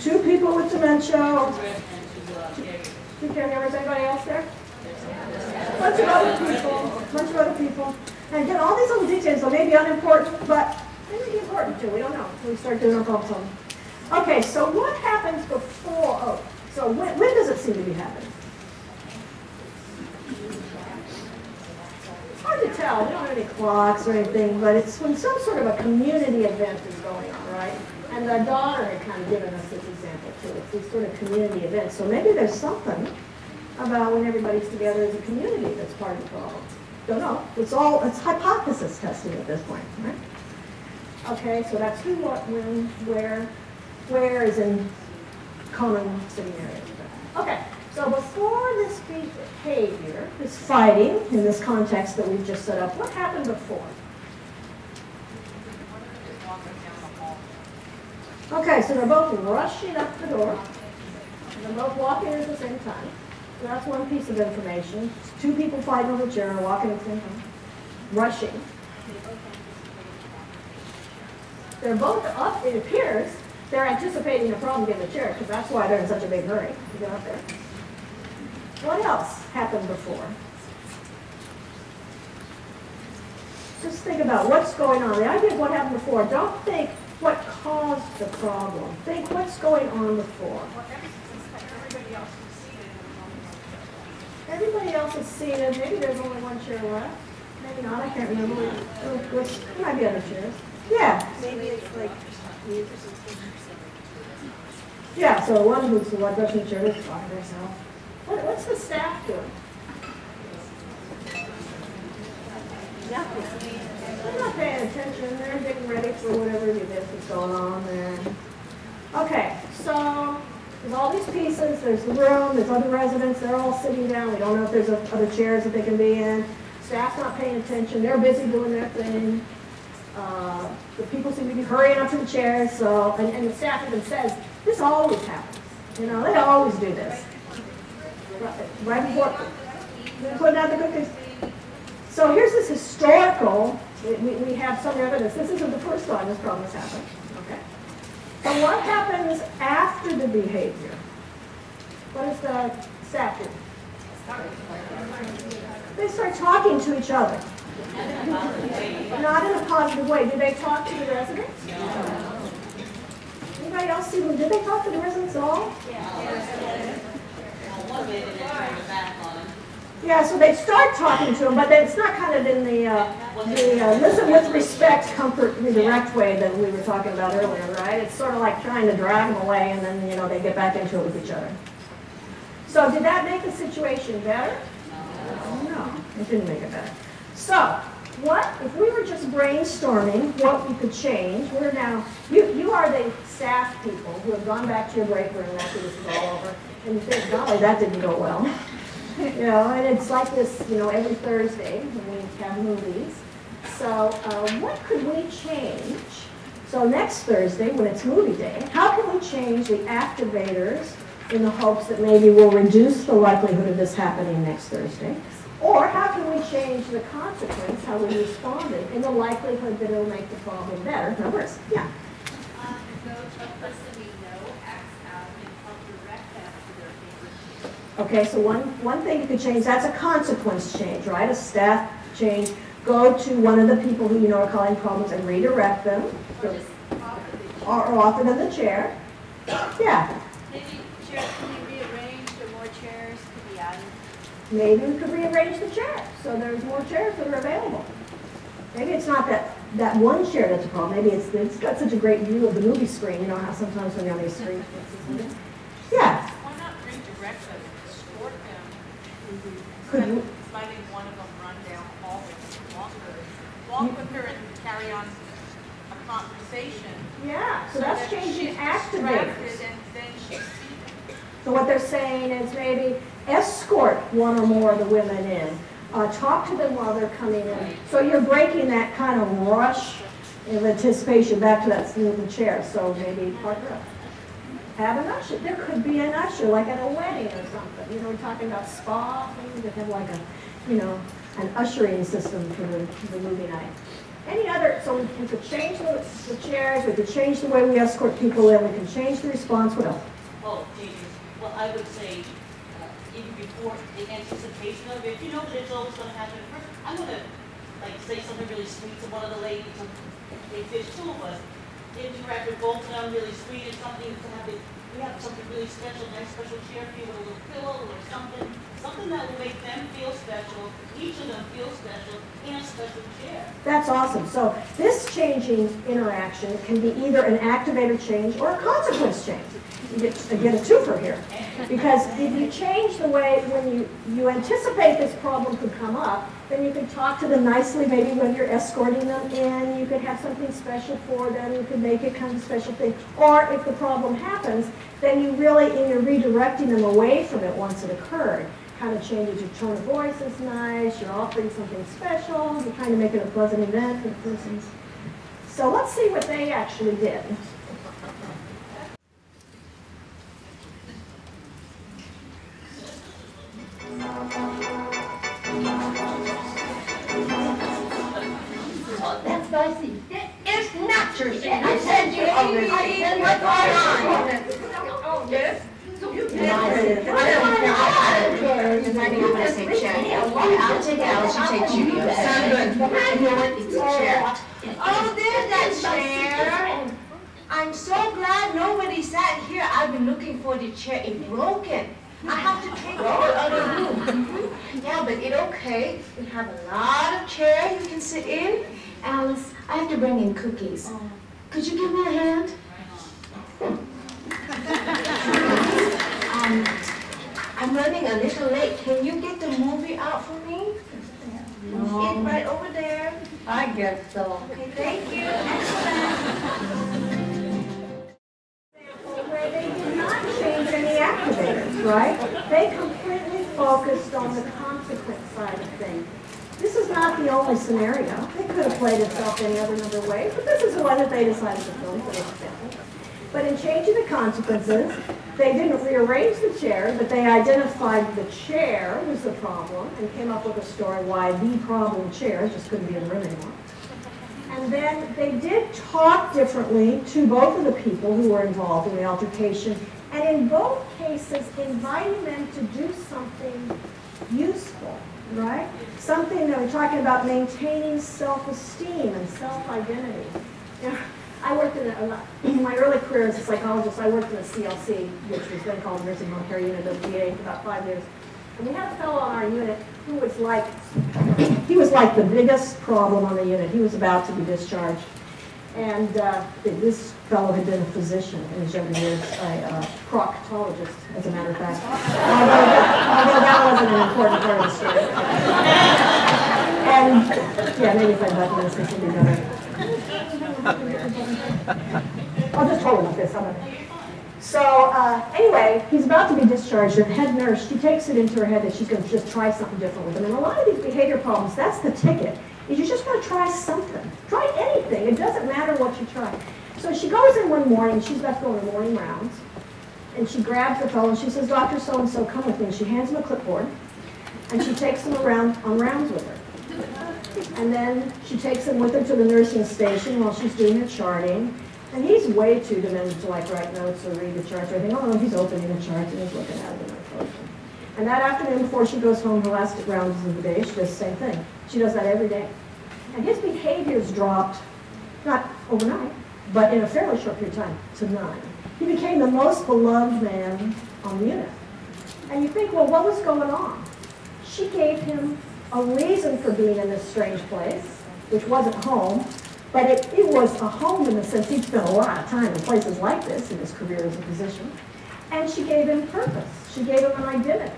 Two people with dementia. Two caregivers. Anybody else there? A bunch of other people. And again, all these little details that may be unimportant, but they may be important too. We don't know until we start doing our problem solving. Okay, so what happens before? Oh, so when does it seem to be happening? It's hard to tell. We don't have any clocks or anything, but it's when some sort of a community event is going on, right? And our daughter had kind of given us this example too. It's these sort of community events. So maybe there's something about when everybody's together as a community that's part of the problem. Don't know. It's hypothesis testing at this point, right? Okay, so that's who, what, when, where. Where is in common sitting areas. Okay, so before this behavior, this fighting in this context that we've just set up, what happened before? Okay, so they're both rushing up the door, and they're both walking in at the same time. So that's one piece of information. It's two people fighting over the chair, walking at the same time, rushing. They're both up, it appears, they're anticipating a problem getting the chair, because that's why they're in such a big hurry to get up there. What else happened before? Just think about what's going on. The idea of what happened before, don't think what caused the problem. Think what's going on before. Everybody else is seated. Maybe there's only one chair left. Maybe not. I can't remember. There might be other chairs. Yeah. Maybe it's like. Yeah. So one moves to one person chair. It's by herself. What's the staff doing? Nothing. They're not paying attention. They're getting ready for whatever the event is going on there. Okay, so there's all these pieces. There's the room. There's other residents. They're all sitting down. We don't know if there's other chairs that they can be in. Staff's not paying attention. They're busy doing their thing. The people seem to be hurrying up to the chairs. So, and the staff even says, this always happens. You know, they always do this. Right before they're putting out the cookies. So here's this historical, we have some evidence. This isn't the first time this problem has happened. Okay. So what happens after the behavior? What is the staff do? They start talking to each other. Not in a positive way. Did they talk to the residents? No. Anybody else see them? Did they talk to the residents at all? Yeah. Yeah, so they start talking to them, but it's not kind of in the listen with respect, comfort, redirect way that we were talking about earlier, right? It's sort of like trying to drag them away, and then, you know, they get back into it with each other. So did that make the situation better? No. It didn't make it better. So what, if we were just brainstorming what we could change, we're now, you are the staff people who have gone back to your break room after this is all over, and you think, golly, that didn't go well. You know, and it's like this, you know, every Thursday when we have movies. So what could we change? So next Thursday, when it's movie day, how can we change the activators in the hopes that maybe we'll reduce the likelihood of this happening next Thursday? Or how can we change the consequence, how we responded, and the likelihood that it'll make the problem better, not worse? Yeah? So the person we know acts out and help direct that to their favorite change. Okay, so one thing you could change, that's a consequence change, right? A staff change. Go to one of the people who you know are causing problems and redirect them. Or just offer the chair. Or offer them the chair. Yeah. Maybe chairs can be rearranged or more chairs could be added. Maybe we could rearrange the chairs so there's more chairs that are available. Maybe it's not that one chair that's a problem. Maybe it's got such a great view of the movie screen. You know how sometimes when you're on these screens. Yeah. Why not redirect them, escort them? Could you? Letting one of them run down all the longer. Walk with her and carry on a conversation. Yeah. So that's changing activators. And then she's so what they're saying is maybe escort one or more of the women in. Talk to them while they're coming in. So you're breaking that kind of rush of anticipation back to that little chair. So maybe partner up. Have an usher. There could be an usher, like at a wedding or something. You know, we're talking about spa things that have like a, you know, an ushering system for the movie night. Any other, so we could change the chairs, we could change the way we escort people in, we can change the response. What else? Oh, geez. Well, I would say, even before the anticipation of it, if you know that it's always going to happen first, I'm going to, like, say something really sweet to one of the ladies, if there's two of us, interact with both of them really sweet and something to have it, we have something really special, nice special chair for you with a little pillow or something that will make them feel special, each of them feel special, and a special chair. That's awesome. So this changing interaction can be either an activator change or a consequence change. You get a twofer here. Because if you change the way when you anticipate this problem could come up, then you could talk to them nicely, maybe when you're escorting them in, you could have something special for them, you could make it kind of a special thing. Or if the problem happens, then you really, in your redirecting them away from it once it occurred, kind of changes your tone of voice is nice, you're offering something special, you're trying to make it a pleasant event for the person. So let's see what they actually did. That's spicy. It's not your shit. I said you already. I said what's going on. Oh, yes? So you did. I'm going to take Jack. I'll take Alice. You take Judy. Sounds good. And you want to chair. Oh, there's that chair. I'm so glad nobody sat here. I've been looking for the chair. It's broken. I have to take the other room. Yeah, but it's okay. We have a lot of chairs you can sit in. Alice, I have to bring in cookies. Oh. Could you give me a hand? I'm running a little late. Can you get the movie out for me? No. It's right over there. I guess so. Okay, thank you. Where they did not change any activators, right? They completely focused on the consequence side of things. This is not the only scenario. They could have played itself any other way, but this is the one that they decided to film for example. But in changing the consequences, they didn't rearrange the chair, but they identified the chair was the problem and came up with a story why the problem chair just couldn't be in the room anymore. And then they did talk differently to both of the people who were involved in the altercation, and in both cases, inviting them to do something useful. Right? Something that we're talking about maintaining self-esteem and self-identity. You know, I worked in my early career as a psychologist, I worked in a CLC, which was then called Nursing Home Care Unit of VA for about 5 years. And we had a fellow on our unit who was like, he was like the biggest problem on the unit. He was about to be discharged. And this fellow had been a physician in his younger years, a proctologist, as a matter of fact. Although that wasn't an important part of the story. And Yeah, maybe if I had this, it would be better. I'll just hold him like this. So anyway, he's about to be discharged. The head nurse, she takes it into her head that she's going to just try something different with him. And a lot of these behavior problems, that's the ticket, is you just want to try something. Try anything. It doesn't matter what you try. So she goes in one morning. She's about to go on the morning rounds. And she grabs the fellow and she says, Dr. So-and-so, come with me. And she hands him a clipboard. And she takes him around on rounds with her. And then she takes him with her to the nursing station while she's doing the charting. And he's way too demented to like write notes or read the charts or anything. Oh, he's opening the charts and he's looking at it. And that afternoon, before she goes home, the last rounds of the day, she does the same thing. She does that every day. And his behaviors dropped, not overnight, but in a fairly short period of time, to 9. He became the most beloved man on the unit. And you think, well, what was going on? She gave him a reason for being in this strange place, which wasn't home, but it was a home in the sense he'd spent a lot of time in places like this in his career as a physician. And she gave him purpose. She gave him an identity.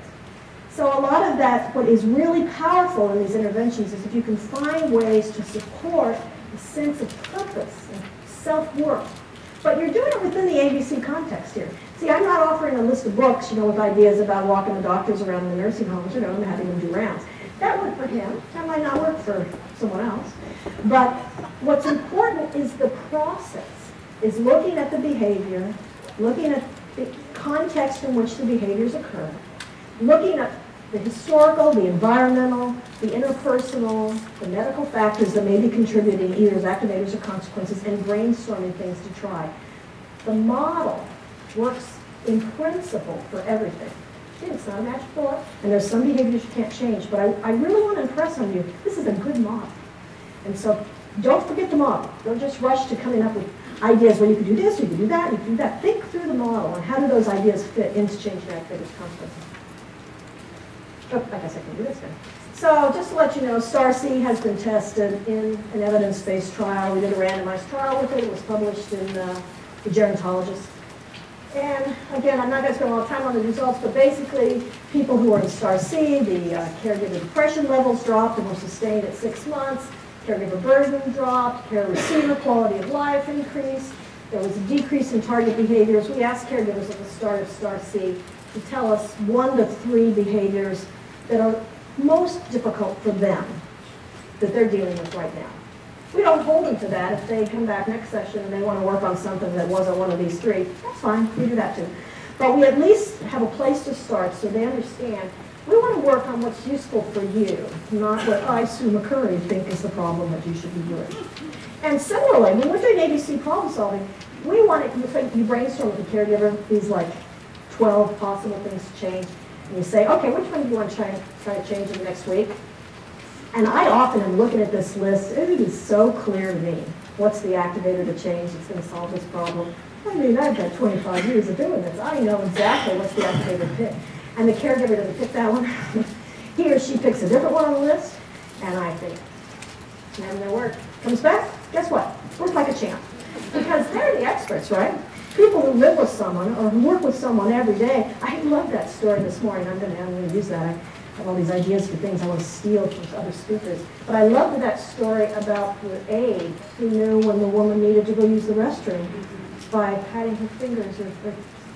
So a lot of that, what is really powerful in these interventions is if you can find ways to support a sense of purpose and self-worth. But you're doing it within the ABC context here. See, I'm not offering a list of books, you know, with ideas about walking the doctors around the nursing homes, you know, and having them do rounds. That worked for him. That might not work for someone else. But what's important is the process, is looking at the behavior, looking at the context in which the behaviors occur, looking at the historical, the environmental, the interpersonal, the medical factors that may be contributing either as activators or consequences, and brainstorming things to try. The model works in principle for everything. It's not a magic bullet, and there's some behaviors you can't change, but I really want to impress on you, this is a good model. And so don't forget the model. Don't just rush to coming up with ideas where you can do this, you can do that, you can do that. Think through the model, and how do those ideas fit into changing activators consequences. Oh, I guess I can do this now. So just to let you know, STAR-C has been tested in an evidence-based trial. We did a randomized trial with it. It was published in The Gerontologist. And again, I'm not going to spend a lot of time on the results, but basically, people who were in STAR-C, the caregiver depression levels dropped and were sustained at 6 months. Caregiver burden dropped. Care receiver quality of life increased. There was a decrease in target behaviors. We asked caregivers at the start of STAR-C to tell us 1 to 3 behaviors that are most difficult for them that they're dealing with right now. We don't hold them to that. If they come back next session and they want to work on something that wasn't one of these 3, that's fine. We do that too. But we at least have a place to start so they understand we want to work on what's useful for you, not what I, Sue McCurry, think is the problem that you should be doing. And similarly, when we're doing ABC problem solving, we want it, you brainstorm with the caregiver these like 12 possible things to change. And you say, okay, which one do you want to try to change in the next week? And I often am looking at this list, it is so clear to me. What's the activator to change that's going to solve this problem? I mean, I've got 25 years of doing this. I know exactly what's the activator to pick. And the caregiver doesn't pick that one. He or she picks a different one on the list, and I think, and their work comes back, guess what? Works like a champ. Because they're the experts, right? People who live with someone or who work with someone every day. I love that story this morning. I'm going to use that. I have all these ideas for things I want to steal from other speakers. But I love that story about the aide who knew when the woman needed to go use the restroom by patting her fingers or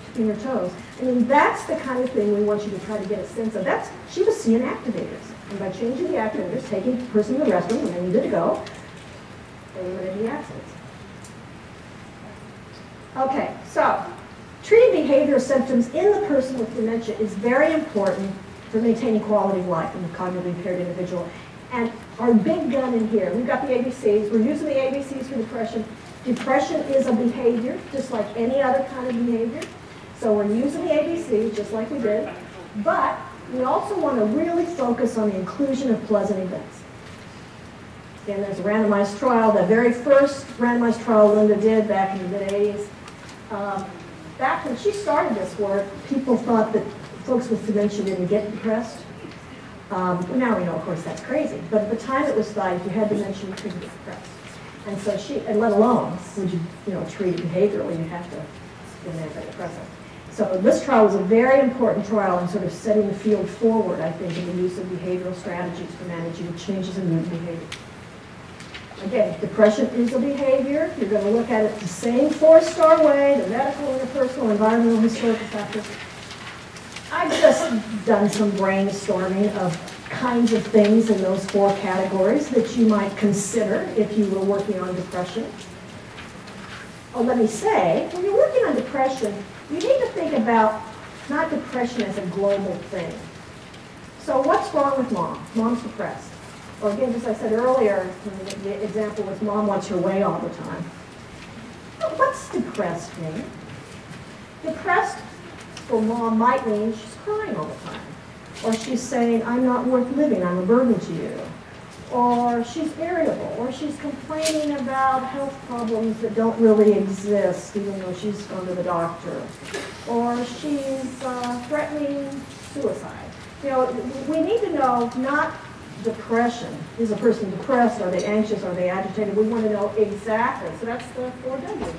tipping her toes. I mean, that's the kind of thing we want you to try to get a sense of. That's, she was seeing activators. And by changing the activators, taking the person to the restroom when they needed to go, they limited the accidents. Okay, so treating behavioral symptoms in the person with dementia is very important for maintaining quality of life in the cognitively impaired individual. And our big gun in here, we've got the ABCs. We're using the ABCs for depression. Depression is a behavior, just like any other kind of behavior. So we're using the ABCs, just like we did. But we also want to really focus on the inclusion of pleasant events. Again, there's a randomized trial. The very first randomized trial Linda did back in the mid-80s. Back when she started this work, people thought that folks with dementia didn't get depressed. Now we know, of course, that's crazy. But at the time it was thought if you had dementia, you couldn't get depressed. And so she, and let alone would you know, treat behaviorally, you have to give an antidepressant. So this trial was a very important trial in sort of setting the field forward, I think, in the use of behavioral strategies for managing changes in mood behavior. Again, depression is a behavior. You're going to look at it the same four-star way, the medical, interpersonal, environmental, historical factors. I've just done some brainstorming of kinds of things in those four categories that you might consider if you were working on depression. Oh, let me say, when you're working on depression, you need to think about not depression as a global thing. So what's wrong with mom? Mom's depressed. Or again, just as I said earlier, the example was mom wants her way all the time. But what's depressed mean? Depressed for mom might mean she's crying all the time. Or she's saying, I'm not worth living, I'm a burden to you. Or she's irritable, or she's complaining about health problems that don't really exist, even though she's gone to the doctor. Or she's threatening suicide. You know, we need to know not depression. Is a person depressed? Are they anxious? Are they agitated? We want to know exactly. So that's the 4 W's, right?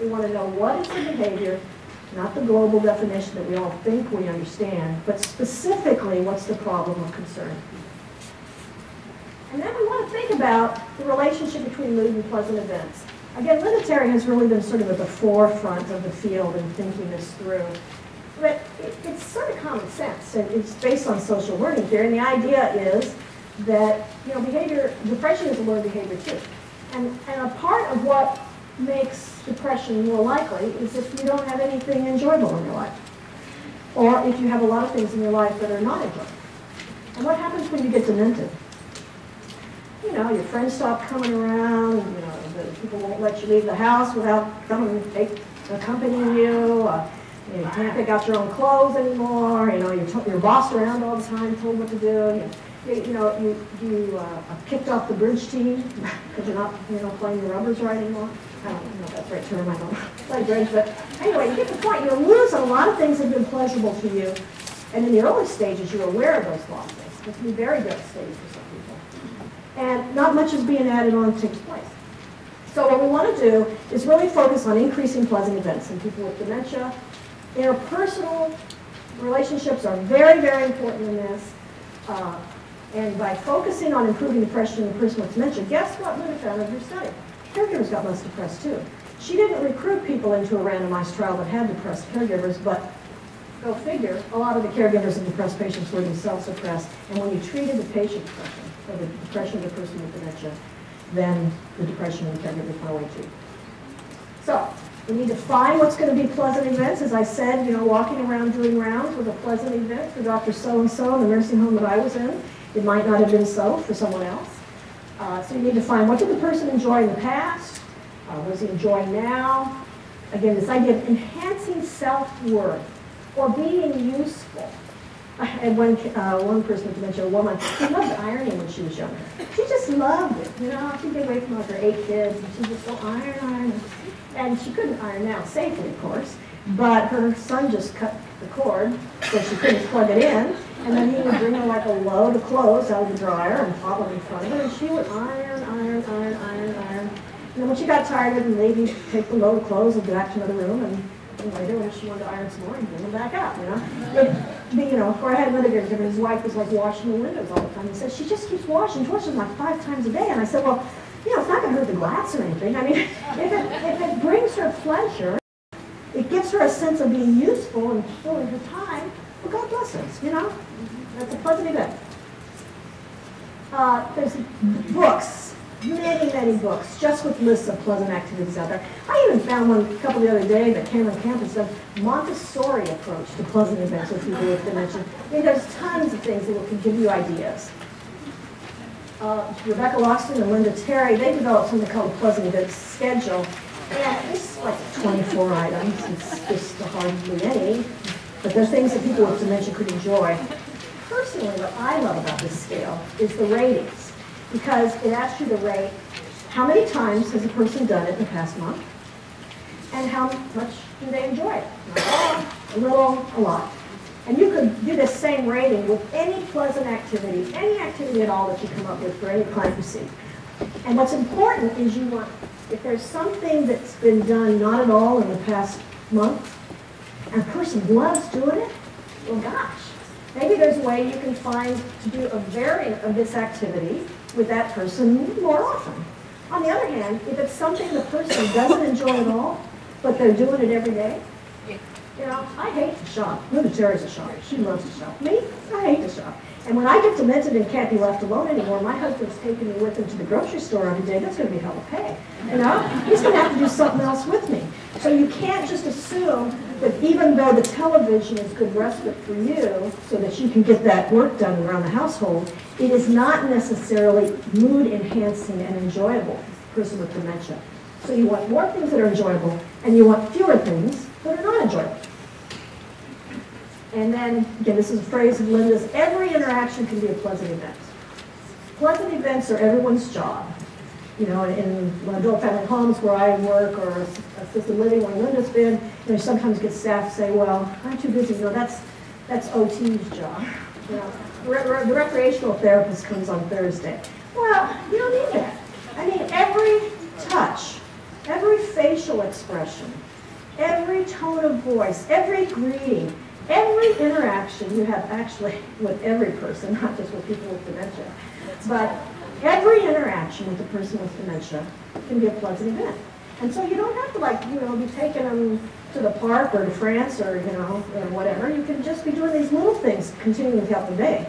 We want to know what is the behavior, not the global definition that we all think we understand, but specifically what's the problem of concern. And then we want to think about the relationship between mood and pleasant events. Again, Linda Teri has really been sort of at the forefront of the field in thinking this through. But it's sort of common sense, and it's based on social learning theory. And the idea is that, you know, depression is a learned behavior too. And a part of what makes depression more likely is if you don't have anything enjoyable in your life, or if you have a lot of things in your life that are not enjoyable. And what happens when you get demented? You know, your friends stop coming around, you know, the people won't let you leave the house without coming accompanying you. You know, you can't pick out your own clothes anymore. You know, you're your boss around all the time, told what to do. You kicked off the bridge team because you're not, you know, playing the rubbers right anymore. I don't know if that's the right term. I don't play bridge, but anyway, you get the point. You lose a lot of things that have been pleasurable to you, and in the early stages, you're aware of those losses. It can be very devastating for some people, and not much is being added on takes place. So what we want to do is really focus on increasing pleasant events in people with dementia. Interpersonal relationships are very, very important in this. And by focusing on improving depression in the person with dementia, guess what Linda found in her study? Caregivers got less depressed too. She didn't recruit people into a randomized trial that had depressed caregivers, but go figure, a lot of the caregivers of depressed patients were themselves depressed. And when you treated the patient depression, or the depression of the person with dementia, then the depression in the caregivers went away too. So we need to find what's going to be pleasant events. As I said, you know, walking around doing rounds was a pleasant event for Dr. So-and-so in the nursing home that I was in. It might not have been so for someone else. So you need to find what did the person enjoy in the past? What does he enjoy now? Again, this idea of enhancing self-worth or being useful. I had one person with dementia, a woman, she loved ironing when she was younger. She just loved it. You know, she'd get away from her 8 kids, and she'd just go iron. And she couldn't iron now, safely, of course, but her son just cut the cord, so she couldn't plug it in, and then he would bring her like a load of clothes out of the dryer and pop them in front of her, and she would iron. And then when she got tired of it, maybe take the load of clothes and go back to another room, and later when she wanted to iron some more, and bring them back out, you know? Or I had another guy, his wife was like washing the windows all the time, and said, she just keeps washing like 5 times a day, and I said, well, you know, it's not going to hurt the glass or anything. I mean, if it brings her pleasure, it gives her a sense of being useful and filling her time, well, God bless us, you know? That's a pleasant event. There's books, many, many books, just with lists of pleasant activities out there. I even found one a couple the other day that Cameron Campus said, Montessori approach to pleasant events with people with dementia. I mean, there's tons of things that can give you ideas. Rebecca Loxton and Linda Teri, they developed something called a pleasant event schedule. And this is like 24 items. It's just hardly any. But they're things that people with dementia could enjoy. Personally, what I love about this scale is the ratings, because it asks you to rate how many times has a person done it in the past month, and how much do they enjoy it. Not all, a little, a lot. And you could do the same rating with any pleasant activity, any activity at all that you come up with for any client you see. And what's important is you want, if there's something that's been done not at all in the past month, and a person loves doing it, well gosh, maybe there's a way you can find to do a variant of this activity with that person more often. On the other hand, if it's something the person doesn't enjoy at all, but they're doing it every day, you know, I hate to shop. Linda Terry's a shopper. She loves to shop. Me? I hate to shop. And when I get demented and can't be left alone anymore, my husband's taking me with him to the grocery store every day. That's going to be hell to pay. You know? He's going to have to do something else with me. So you can't just assume that even though the television is good respite for you so that you can get that work done around the household, it is not necessarily mood-enhancing and enjoyable for a person with dementia. So you want more things that are enjoyable, and you want fewer things that are not enjoyable. And then, again, this is a phrase of Linda's, every interaction can be a pleasant event. Pleasant events are everyone's job. You know, in adult family homes where I work or assisted living where Linda's been, you know, sometimes get staff say, well, I'm too busy. No, that's OT's job. You know, the recreational therapist comes on Thursday. Well, you don't need that. I mean, every touch, every facial expression, every tone of voice, every greeting, every interaction you have actually with every person, not just with people with dementia, but every interaction with a person with dementia can be a pleasant event. And so you don't have to, like, you know, be taking them to the park or to France or, you know, or whatever. You can just be doing these little things, continuing throughout the day.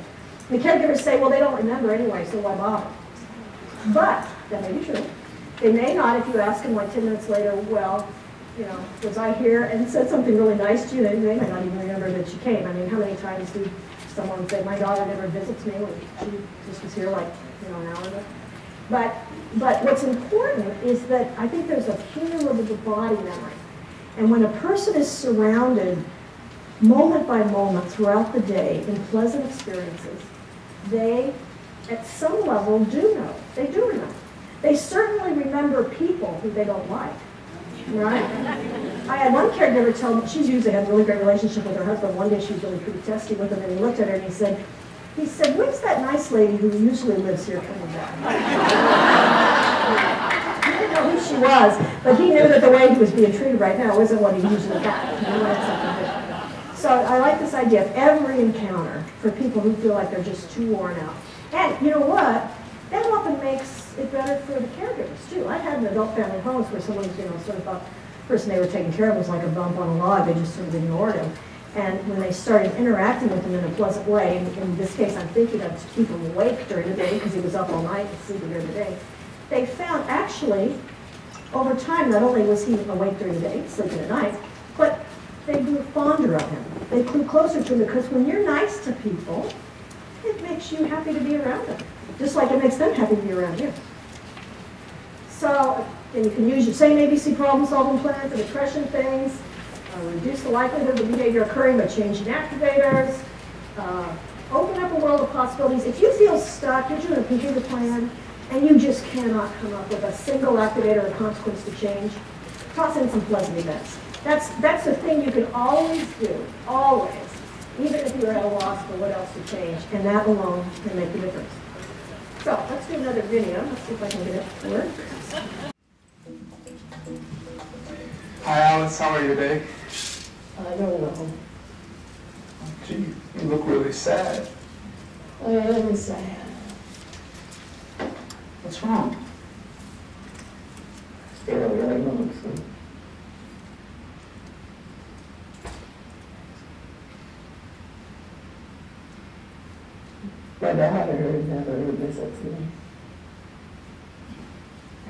The caregivers say, well, they don't remember anyway, so why bother? But that may be true. They may not if you ask them, like, 10 minutes later, well, you know, was I here and said something really nice to you? They may not even remember that you came. I mean, how many times do someone say, my daughter never visits me when she just was here, like, you know, an hour ago? But what's important is that I think there's a cumulative body memory. And when a person is surrounded moment by moment throughout the day in pleasant experiences, they, at some level, do know. They do remember. They certainly remember people who they don't like. Right? I had one caregiver tell me, she's usually had a really great relationship with her husband. One day she was really pretty testy with him, and he looked at her and he said, when's that nice lady who usually lives here coming back? He didn't know who she was, but he knew that the way he was being treated right now isn't what he usually got. He wanted something different. So I like this idea of every encounter for people who feel like they're just too worn out. And you know what? That often makes it better for the caregivers, too. I had an adult family homes where someone was, you know, sort of thought the person they were taking care of was like a bump on a log. They just sort of ignored him. And when they started interacting with him in a pleasant way, and in this case I'm thinking of to keep him awake during the day because he was up all night and sleeping during the day, they found actually over time not only was he awake during the day, sleeping at night, but they grew fonder of him. They grew closer to him because when you're nice to people, it makes you happy to be around them, just like it makes them happy to be around you. So, and you can use your same ABC problem-solving plan for depression things, reduce the likelihood of the behavior occurring by changing activators, open up a world of possibilities. If you feel stuck, you're doing a computer plan, and you just cannot come up with a single activator or consequence to change, toss in some pleasant events. That's the thing you can always do, always, even if you're at a loss for what else to change, and that alone can make a difference. So let's do another video. Let's see if I can get it to work. Hi, Alice. How are you today? I don't know. Gee, you look really sad. I am sad. What's wrong? Yeah, I don't know. My daughter never visits me.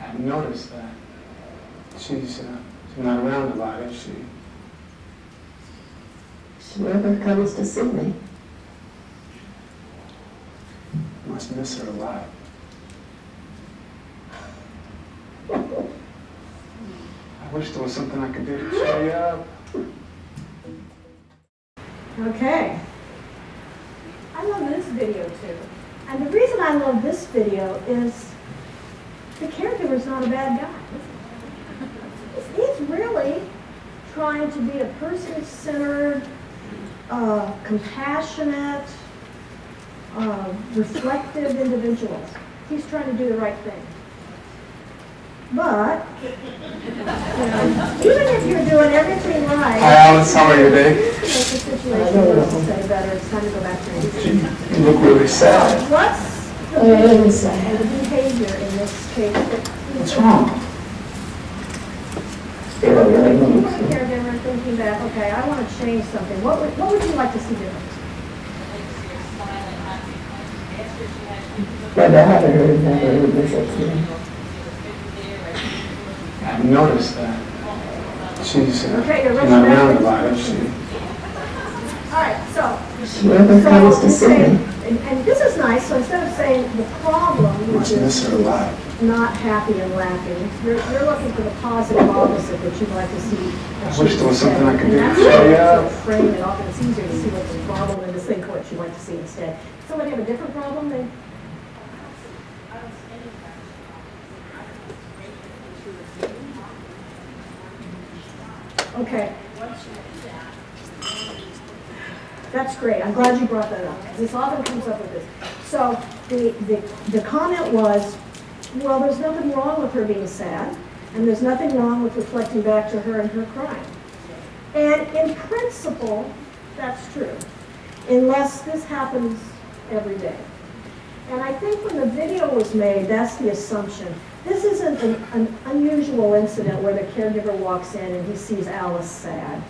I've noticed that. She's not around a lot, is she? She never comes to see me. You must miss her a lot. I wish there was something I could do to cheer you up. Okay. I love this video too. And the reason I love this video is the caregiver's not a bad guy. He's really trying to be a person-centered, compassionate, reflective individual. He's trying to do the right thing. But, you know, even if you're doing everything right... Hi, Alice. How are you today? The situation is better. It's time to go back to your... You look really sad. What's behavior in this case. What's wrong? If you're a caregiver thinking that, okay, I want to change something, what would you like to see different? But I haven't heard that ever before. I've noticed that. She's not around a lot, is she? All right, so. She never comes to see me. And this is nice, so instead of saying the problem, which is not happy and laughing, you're looking for the positive opposite that you'd like to see. I wish there was something I could do. And that's frame it often. It's easier to see what's the problem than to think what you'd like to see instead. Does somebody have a different problem? Then? Okay. That's great. I'm glad you brought that up, because this often comes up with this. So the comment was, well, there's nothing wrong with her being sad, and there's nothing wrong with reflecting back to her and her crying. And in principle, that's true, unless this happens every day. And I think when the video was made, that's the assumption. This isn't an unusual incident where the caregiver walks in and he sees Alice sad.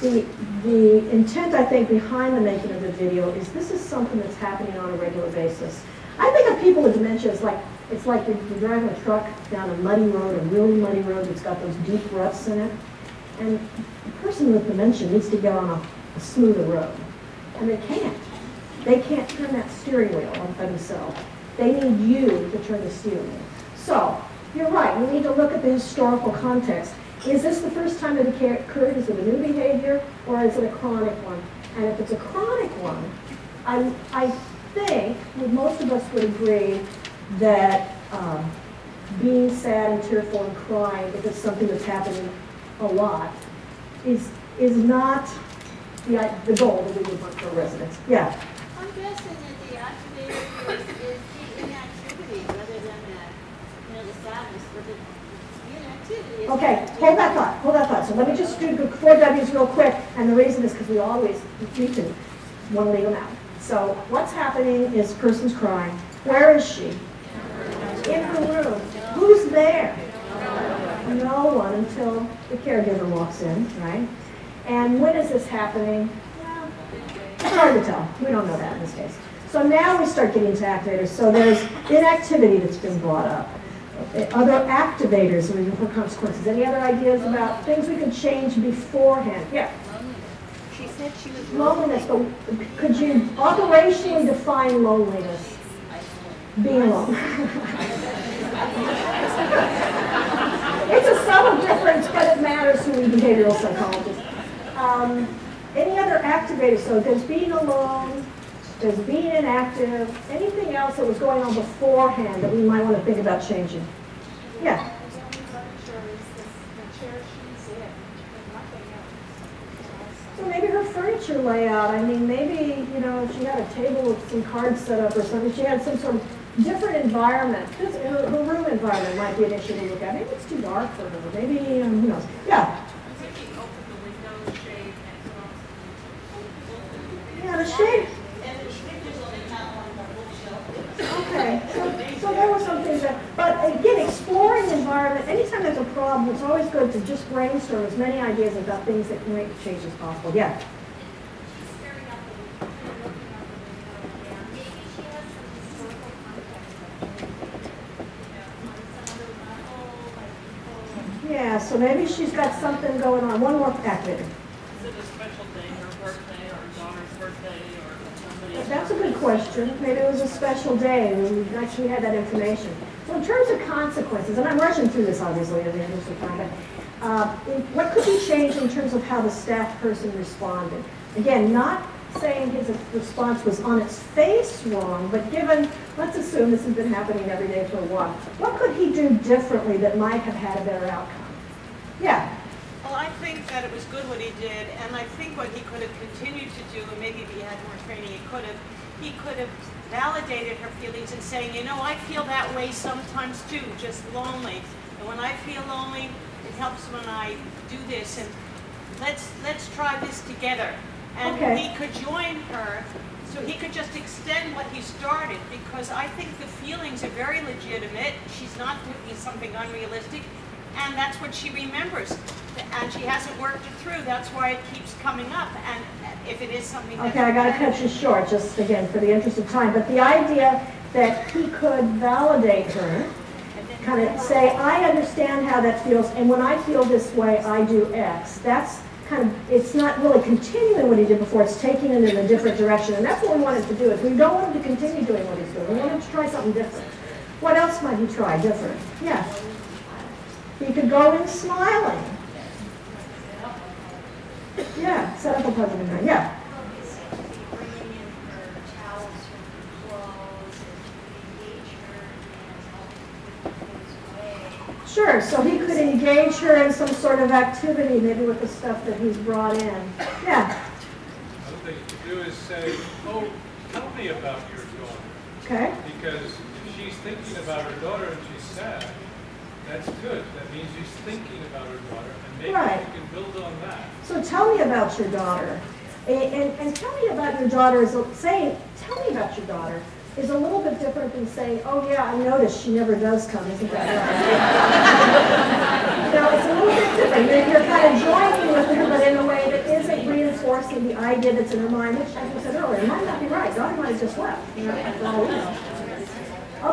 The intent, I think, behind the making of the video is this is something that's happening on a regular basis. I think of people with dementia as like, it's like you're driving a truck down a muddy road, a really muddy road that's got those deep ruts in it. And the person with dementia needs to get on a smoother road. And they can't. They can't turn that steering wheel on themselves. They need you to turn the steering wheel. So, you're right, we need to look at the historical context. Is this the first time it occurred? Is it a new behavior, or is it a chronic one? And if it's a chronic one, I think most of us would agree that being sad and tearful and crying, if it's something that's happening a lot, is not the goal that we would want for residents. Yeah. I'm guessing that the activator is the inactivity, rather than the sadness. Okay, hold that thought, hold that thought. So let me just do the 4 W's real quick, and the reason is because we always, we can want to leave them out. So what's happening is person's crying. Where is she? In her room. Who's there? No one until the caregiver walks in, right? And when is this happening? Well, it's hard to tell. We don't know that in this case. So now we start getting to activators. So there's inactivity that's been brought up. Other activators for consequences. Any other ideas about things we could change beforehand? Yeah. She said she was loneliness, but could you operationally define loneliness? Being alone. It's a subtle difference, but it matters to the behavioral psychologist. Any other activators? So there's being alone. There's being inactive, anything else that was going on beforehand that we might want to think about changing. Yeah? So maybe her furniture layout, I mean, maybe, you know, she had a table with some cards set up or something. She had some sort of different environment. Her room environment might be an issue to look at. Maybe it's too dark for her. Maybe, who knows? Yeah? Yeah, the shade. Okay, so there were some things that, but again, exploring the environment, anytime there's a problem, it's always good to just brainstorm as many ideas about things that can make change as possible. Yeah? Yeah, so maybe she's got something going on. One more activity. Is it a special day, her birthday, or daughter's birthday, or? That's a good question. Maybe it was a special day and we actually had that information. So in terms of consequences, and I'm rushing through this obviously in the interest of time, but what could be changed in terms of how the staff person responded? Again, not saying his response was on its face wrong, but given, let's assume this has been happening every day for a while, what could he do differently that might have had a better outcome? Yeah. Well, I think that it was good what he did, and I think what he could have continued to do, and maybe if he had more training, he could have validated her feelings and saying, you know, I feel that way sometimes too, just lonely. And when I feel lonely, it helps when I do this, and let's try this together. and he could join her, so he could just extend what he started, because I think the feelings are very legitimate. She's not doing something unrealistic, and that's what she remembers. And she hasn't worked it through. That's why it keeps coming up. And if it is something that... Okay, I got to cut you short, just again, for the interest of time. But the idea that he could validate her, kind of say, I understand how that feels, and when I feel this way, I do X. That's kind of, it's not really continuing what he did before, it's taking it in a different direction. And that's what we wanted to do. Is we don't want him to continue doing what he's doing. We want him to try something different. What else might he try different? Yeah. He could go in smiling. Yeah, set up a puzzle in there. Yeah. Sure, so he could engage her in some sort of activity, maybe with the stuff that he's brought in. Yeah? What they could do is say, oh, tell me about your daughter. Okay. Because if she's thinking about her daughter and she's sad, that's good. That means she's thinking about her daughter, and maybe you can build on that. So tell me about your daughter. And tell me about your daughter is saying, tell me about your daughter is a little bit different than saying, oh yeah, I noticed she never does come, isn't that right? So it's a little bit different. You're kind of joining with her, but in a way that isn't reinforcing the idea that's in her mind, which, as we said earlier, might not be right. Daughter might have just left. You know?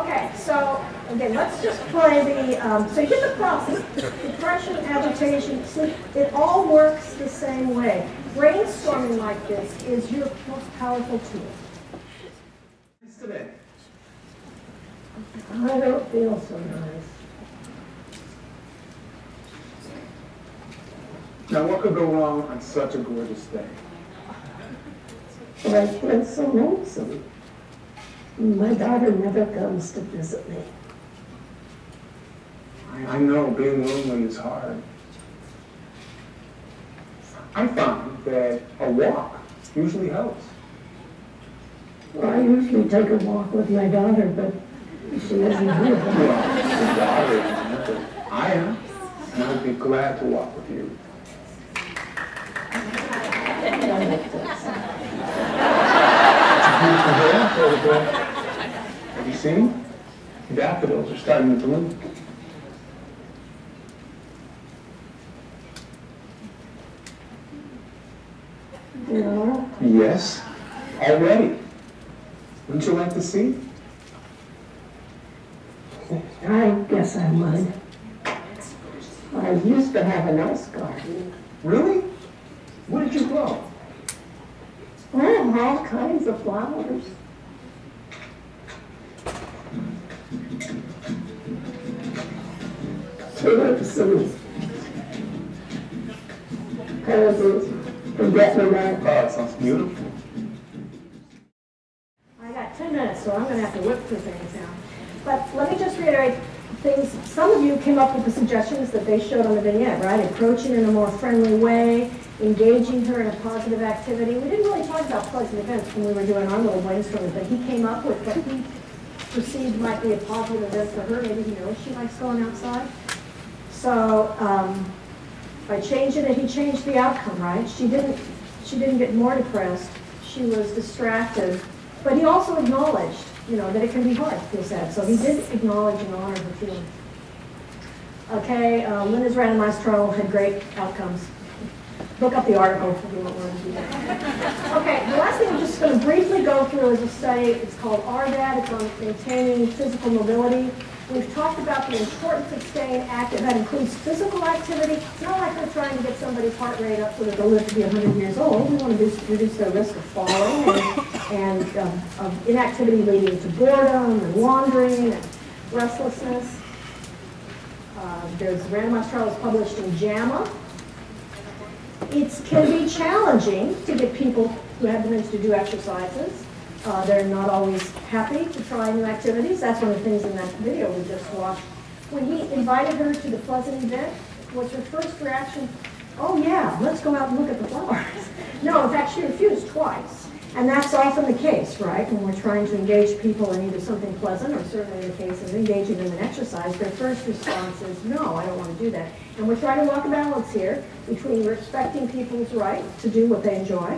Okay, so again, let's just play the, so here's the process. Depression, agitation, sleep, it all works the same way. Brainstorming like this is your most powerful tool. Today. I don't feel so nice. Now, what could go wrong on such a gorgeous day? But I feel so lonesome. My daughter never comes to visit me. I know being lonely is hard. I found that a walk usually helps. Well, I usually take a walk with my daughter, but she isn't here. I am, and I'd be glad to walk with you. Have you seen? The daffodils are starting to bloom. No. Yes, already. Wouldn't you like to see? I guess I would. I used to have a nice garden. Really? What did you grow? Well, all kinds of flowers. Tulips, roses, forget-me-not. Oh, that sounds beautiful. So I'm going to have to whip through things now. But let me just reiterate things. Some of you came up with the suggestions that they showed on the vignette, right? Approaching in a more friendly way, engaging her in a positive activity. We didn't really talk about pleasant events when we were doing our little brainstorming, but he came up with what he perceived might be a positive event for her. Maybe he knows she likes going outside. So by changing it, he changed the outcome, right? She didn't get more depressed. She was distracted. But he also acknowledged, you know, that it can be hard to feel sad. So he did acknowledge and honor her feelings. Okay, Linda's randomized trial had great outcomes. Look up the article if you want to do that. Okay, the last thing I'm just going to briefly go through is a study. It's called RVAD. It's on maintaining physical mobility. We've talked about the importance of staying active. That includes physical activity. It's not like we're trying to get somebody's heart rate up so that they'll live to be 100 years old. We want to reduce their risk of falling and of inactivity leading to boredom and wandering and restlessness. There's randomized trials published in JAMA. It can be challenging to get people who have dementia to do exercises. They're not always happy to try new activities. That's one of the things in that video we just watched. When he invited her to the pleasant event, was her first reaction, oh yeah, let's go out and look at the flowers. No, in fact, she refused twice. And that's often the case, right? When we're trying to engage people in either something pleasant or certainly the case of engaging them in exercise, their first response is, no, I don't want to do that. And we're trying to walk a balance here between respecting people's right to do what they enjoy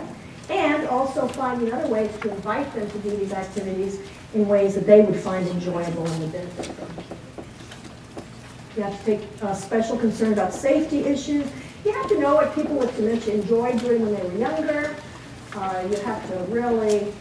and also finding other ways to invite them to do these activities in ways that they would find enjoyable and would benefit from. You have to take special concern about safety issues. You have to know what people with dementia enjoyed doing when they were younger. You have to really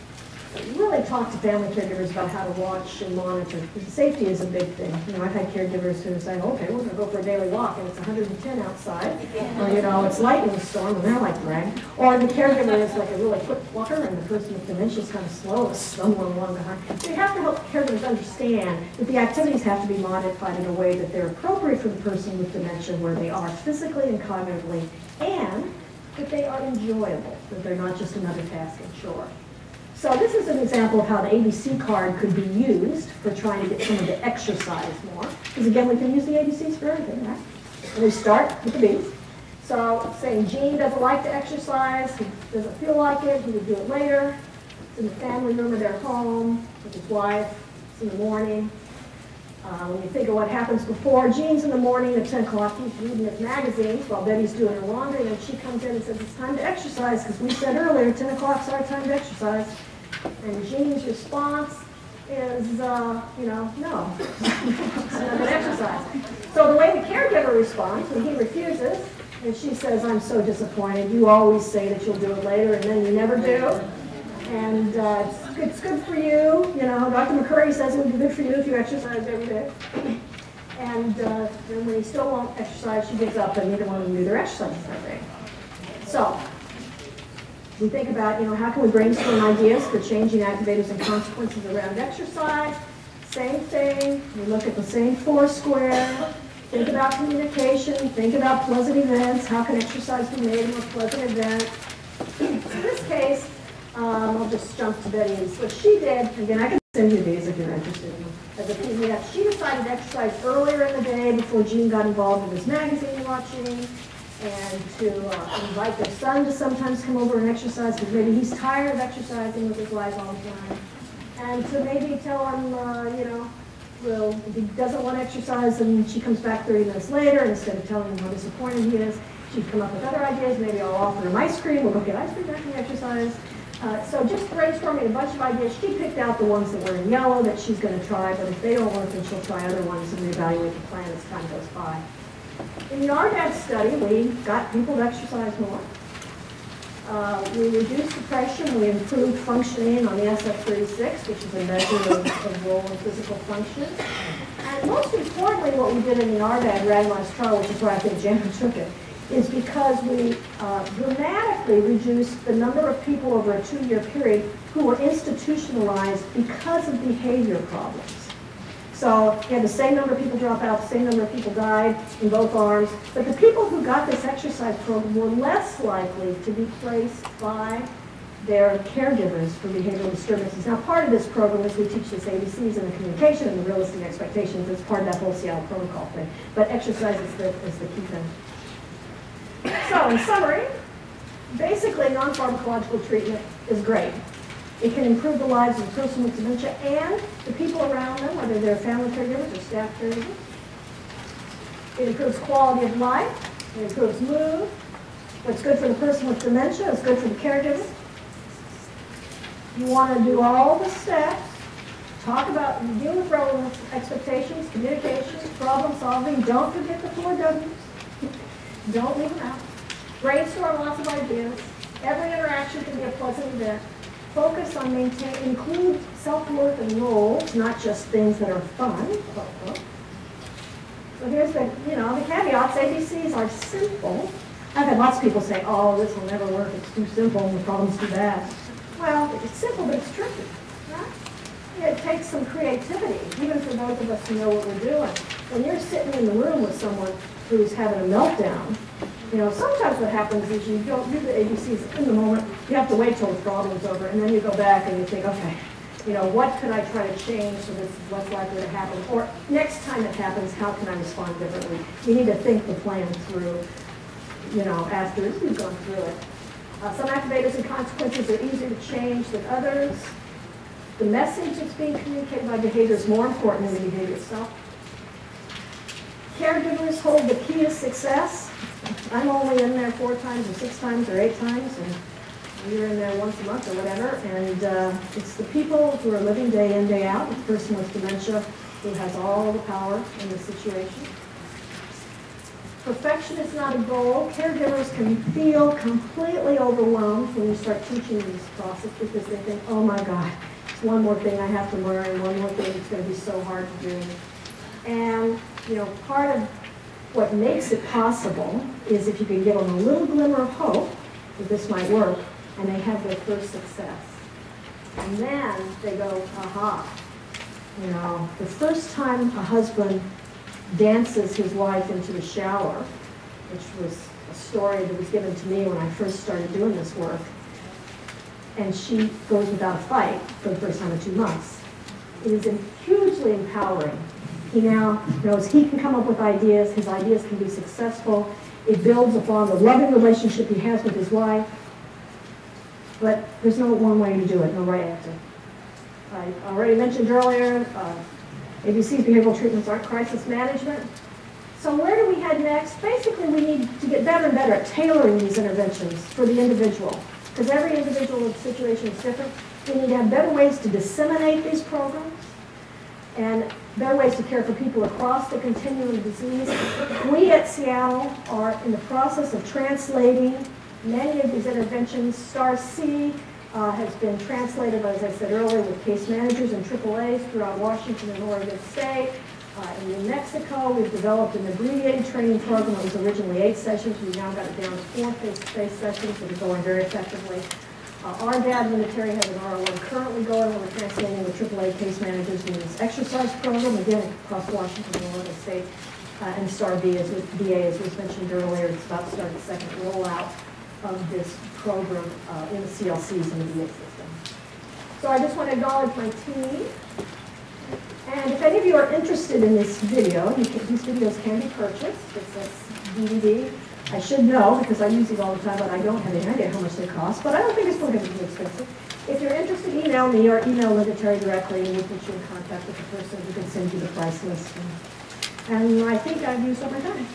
talk to family caregivers about how to watch and monitor. Safety is a big thing. You know, I've had caregivers who say, okay, we're going to go for a daily walk, and it's 110 outside, or, you know, it's lightning storm, and they're like, drag. Or the caregiver is like a really quick walker, and the person with dementia is kind of slow, stumbling along behind. So you have to help caregivers understand that the activities have to be modified in a way that they're appropriate for the person with dementia, where they are physically and cognitively, and that they are enjoyable, that they're not just another task and chore. So this is an example of how the ABC card could be used for trying to get someone to exercise more. Because again, we can use the ABCs for everything, right? And we start with the B's. So saying Gene doesn't like to exercise, he doesn't feel like it, he would do it later. It's in the family room of their home with his wife, it's in the morning. When you think of what happens before, Gene's in the morning at 10 o'clock, he's reading his magazines while Betty's doing her laundry, and then she comes in and says, it's time to exercise, because we said earlier 10 o'clock's our time to exercise. And Gene's response is, you know, no, it's not an exercise. So the way the caregiver responds, when he refuses, and she says, I'm so disappointed, you always say that you'll do it later, and then you never do. And it's good for you, you know, Dr. McCurry says it would be good for you if you exercised every day. And then when he still won't exercise, she gives up, and neither one of them do their exercises that day. So we think about, you know, how can we brainstorm ideas for changing activators and consequences around exercise? Same thing. We look at the same four square. Think about communication. Think about pleasant events. How can exercise be made more pleasant events? In this case, I'll just jump to Betty's. What she did, again, I can send you these if you're interested. As a PDF, she decided to exercise earlier in the day before Gene got involved in his magazine watching, and to invite their son to sometimes come over and exercise, because maybe he's tired of exercising with his wife all the time. And to maybe tell him, you know, well, if he doesn't want to exercise, and she comes back 30 minutes later, and instead of telling him how disappointed he is, she'd come up with other ideas. Maybe I'll offer him ice cream, we'll go get ice cream after the exercise. So just brainstorming a bunch of ideas. She picked out the ones that were in yellow that she's going to try, but if they don't work, then she'll try other ones and reevaluate the plan as time goes by. In the NARVAD study, we got people to exercise more. We reduced depression, we improved functioning on the SF36, which is a measure of role and physical function. And most importantly, what we did in the NARVAD randomized trial, which is where I think JAMA took it, is because we dramatically reduced the number of people over a 2-year period who were institutionalized because of behavior problems. So you had the same number of people drop out, the same number of people died in both arms, but the people who got this exercise program were less likely to be placed by their caregivers for behavioral disturbances. Now, part of this program is we teach this ABCs and the communication and the realistic expectations. It's part of that whole Seattle protocol thing, but exercise is the key thing. So in summary, basically non-pharmacological treatment is great. It can improve the lives of the person with dementia and the people around them, whether they're family caregivers or staff caregivers. It improves quality of life. It improves mood. What's good for the person with dementia is good for the caregiver. You want to do all the steps. Talk about dealing with relevant expectations, communication, problem solving. Don't forget the 4 W's. Don't leave them out. Brainstorm lots of ideas. Every interaction can be a pleasant event. Focus on maintaining, include self-worth and roles, not just things that are fun. So here's the, you know, the caveats. ABCs are simple. I've had lots of people say, oh, this will never work, it's too simple, and the problem's too bad. Well, it's simple, but it's tricky, right? It takes some creativity, even for those of us who know what we're doing. When you're sitting in the room with someone who's having a meltdown, you know, sometimes what happens is you don't do the ABCs in the moment. You have to wait till the problem's over, and then you go back and you think, okay, you know, what could I try to change so this is what's likely to happen? Or next time it happens, how can I respond differently? You need to think the plan through, you know, after you've gone through it. Some activators and consequences are easier to change than others. The message that's being communicated by behavior is more important than the behavior itself. Caregivers hold the key to success. I'm only in there 4 times or 6 times or 8 times, and You're in there once a month or whatever, and it's the people who are living day in, day out, the person with dementia who has all the power in the situation. Perfection is not a goal. Caregivers can feel completely overwhelmed when you start teaching this process because they think, oh my God, it's one more thing I have to learn, one more thing it's going to be so hard to do. And, you know, part of what makes it possible is if you can give them a little glimmer of hope that this might work, and they have their first success. And then they go, aha. You know, the first time a husband dances his wife into the shower, which was a story that was given to me when I first started doing this work, and she goes without a fight for the first time in 2 months. It is hugely empowering. He now knows he can come up with ideas, his ideas can be successful, it builds upon the loving relationship he has with his wife, but there's no one way to do it, no right answer. I already mentioned earlier, ABC's behavioral treatments aren't crisis management. So where do we head next? Basically, we need to get better and better at tailoring these interventions for the individual, because every individual situation is different. We need to have better ways to disseminate these programs and better ways to care for people across the continuum of disease. We at Seattle are in the process of translating many of these interventions. STAR-C has been translated, as I said earlier, with case managers and AAAs throughout Washington and Oregon State. In New Mexico, we've developed an abbreviated training program that was originally 8 sessions. We've now got it down to 4 face-to-face sessions that are going very effectively. RDAD, Linda Teri, has an R01 currently going. We're translating the AAA case managers in this exercise program, again, across Washington and Oregon State. And STAR-V, as VA, as was mentioned earlier, it's about to start the second rollout of this program in the CLCs in the VA system. So I just want to acknowledge my team. And if any of you are interested in this video, you can, these videos can be purchased. It's a DVD. I should know because I use these all the time, but I don't have any idea how much they cost. But I don't think it's going to be too expensive. If you're interested, email me or email Linda Teri directly, and we'll put you in contact with the person who can send you the price list. And I think I've used all my time.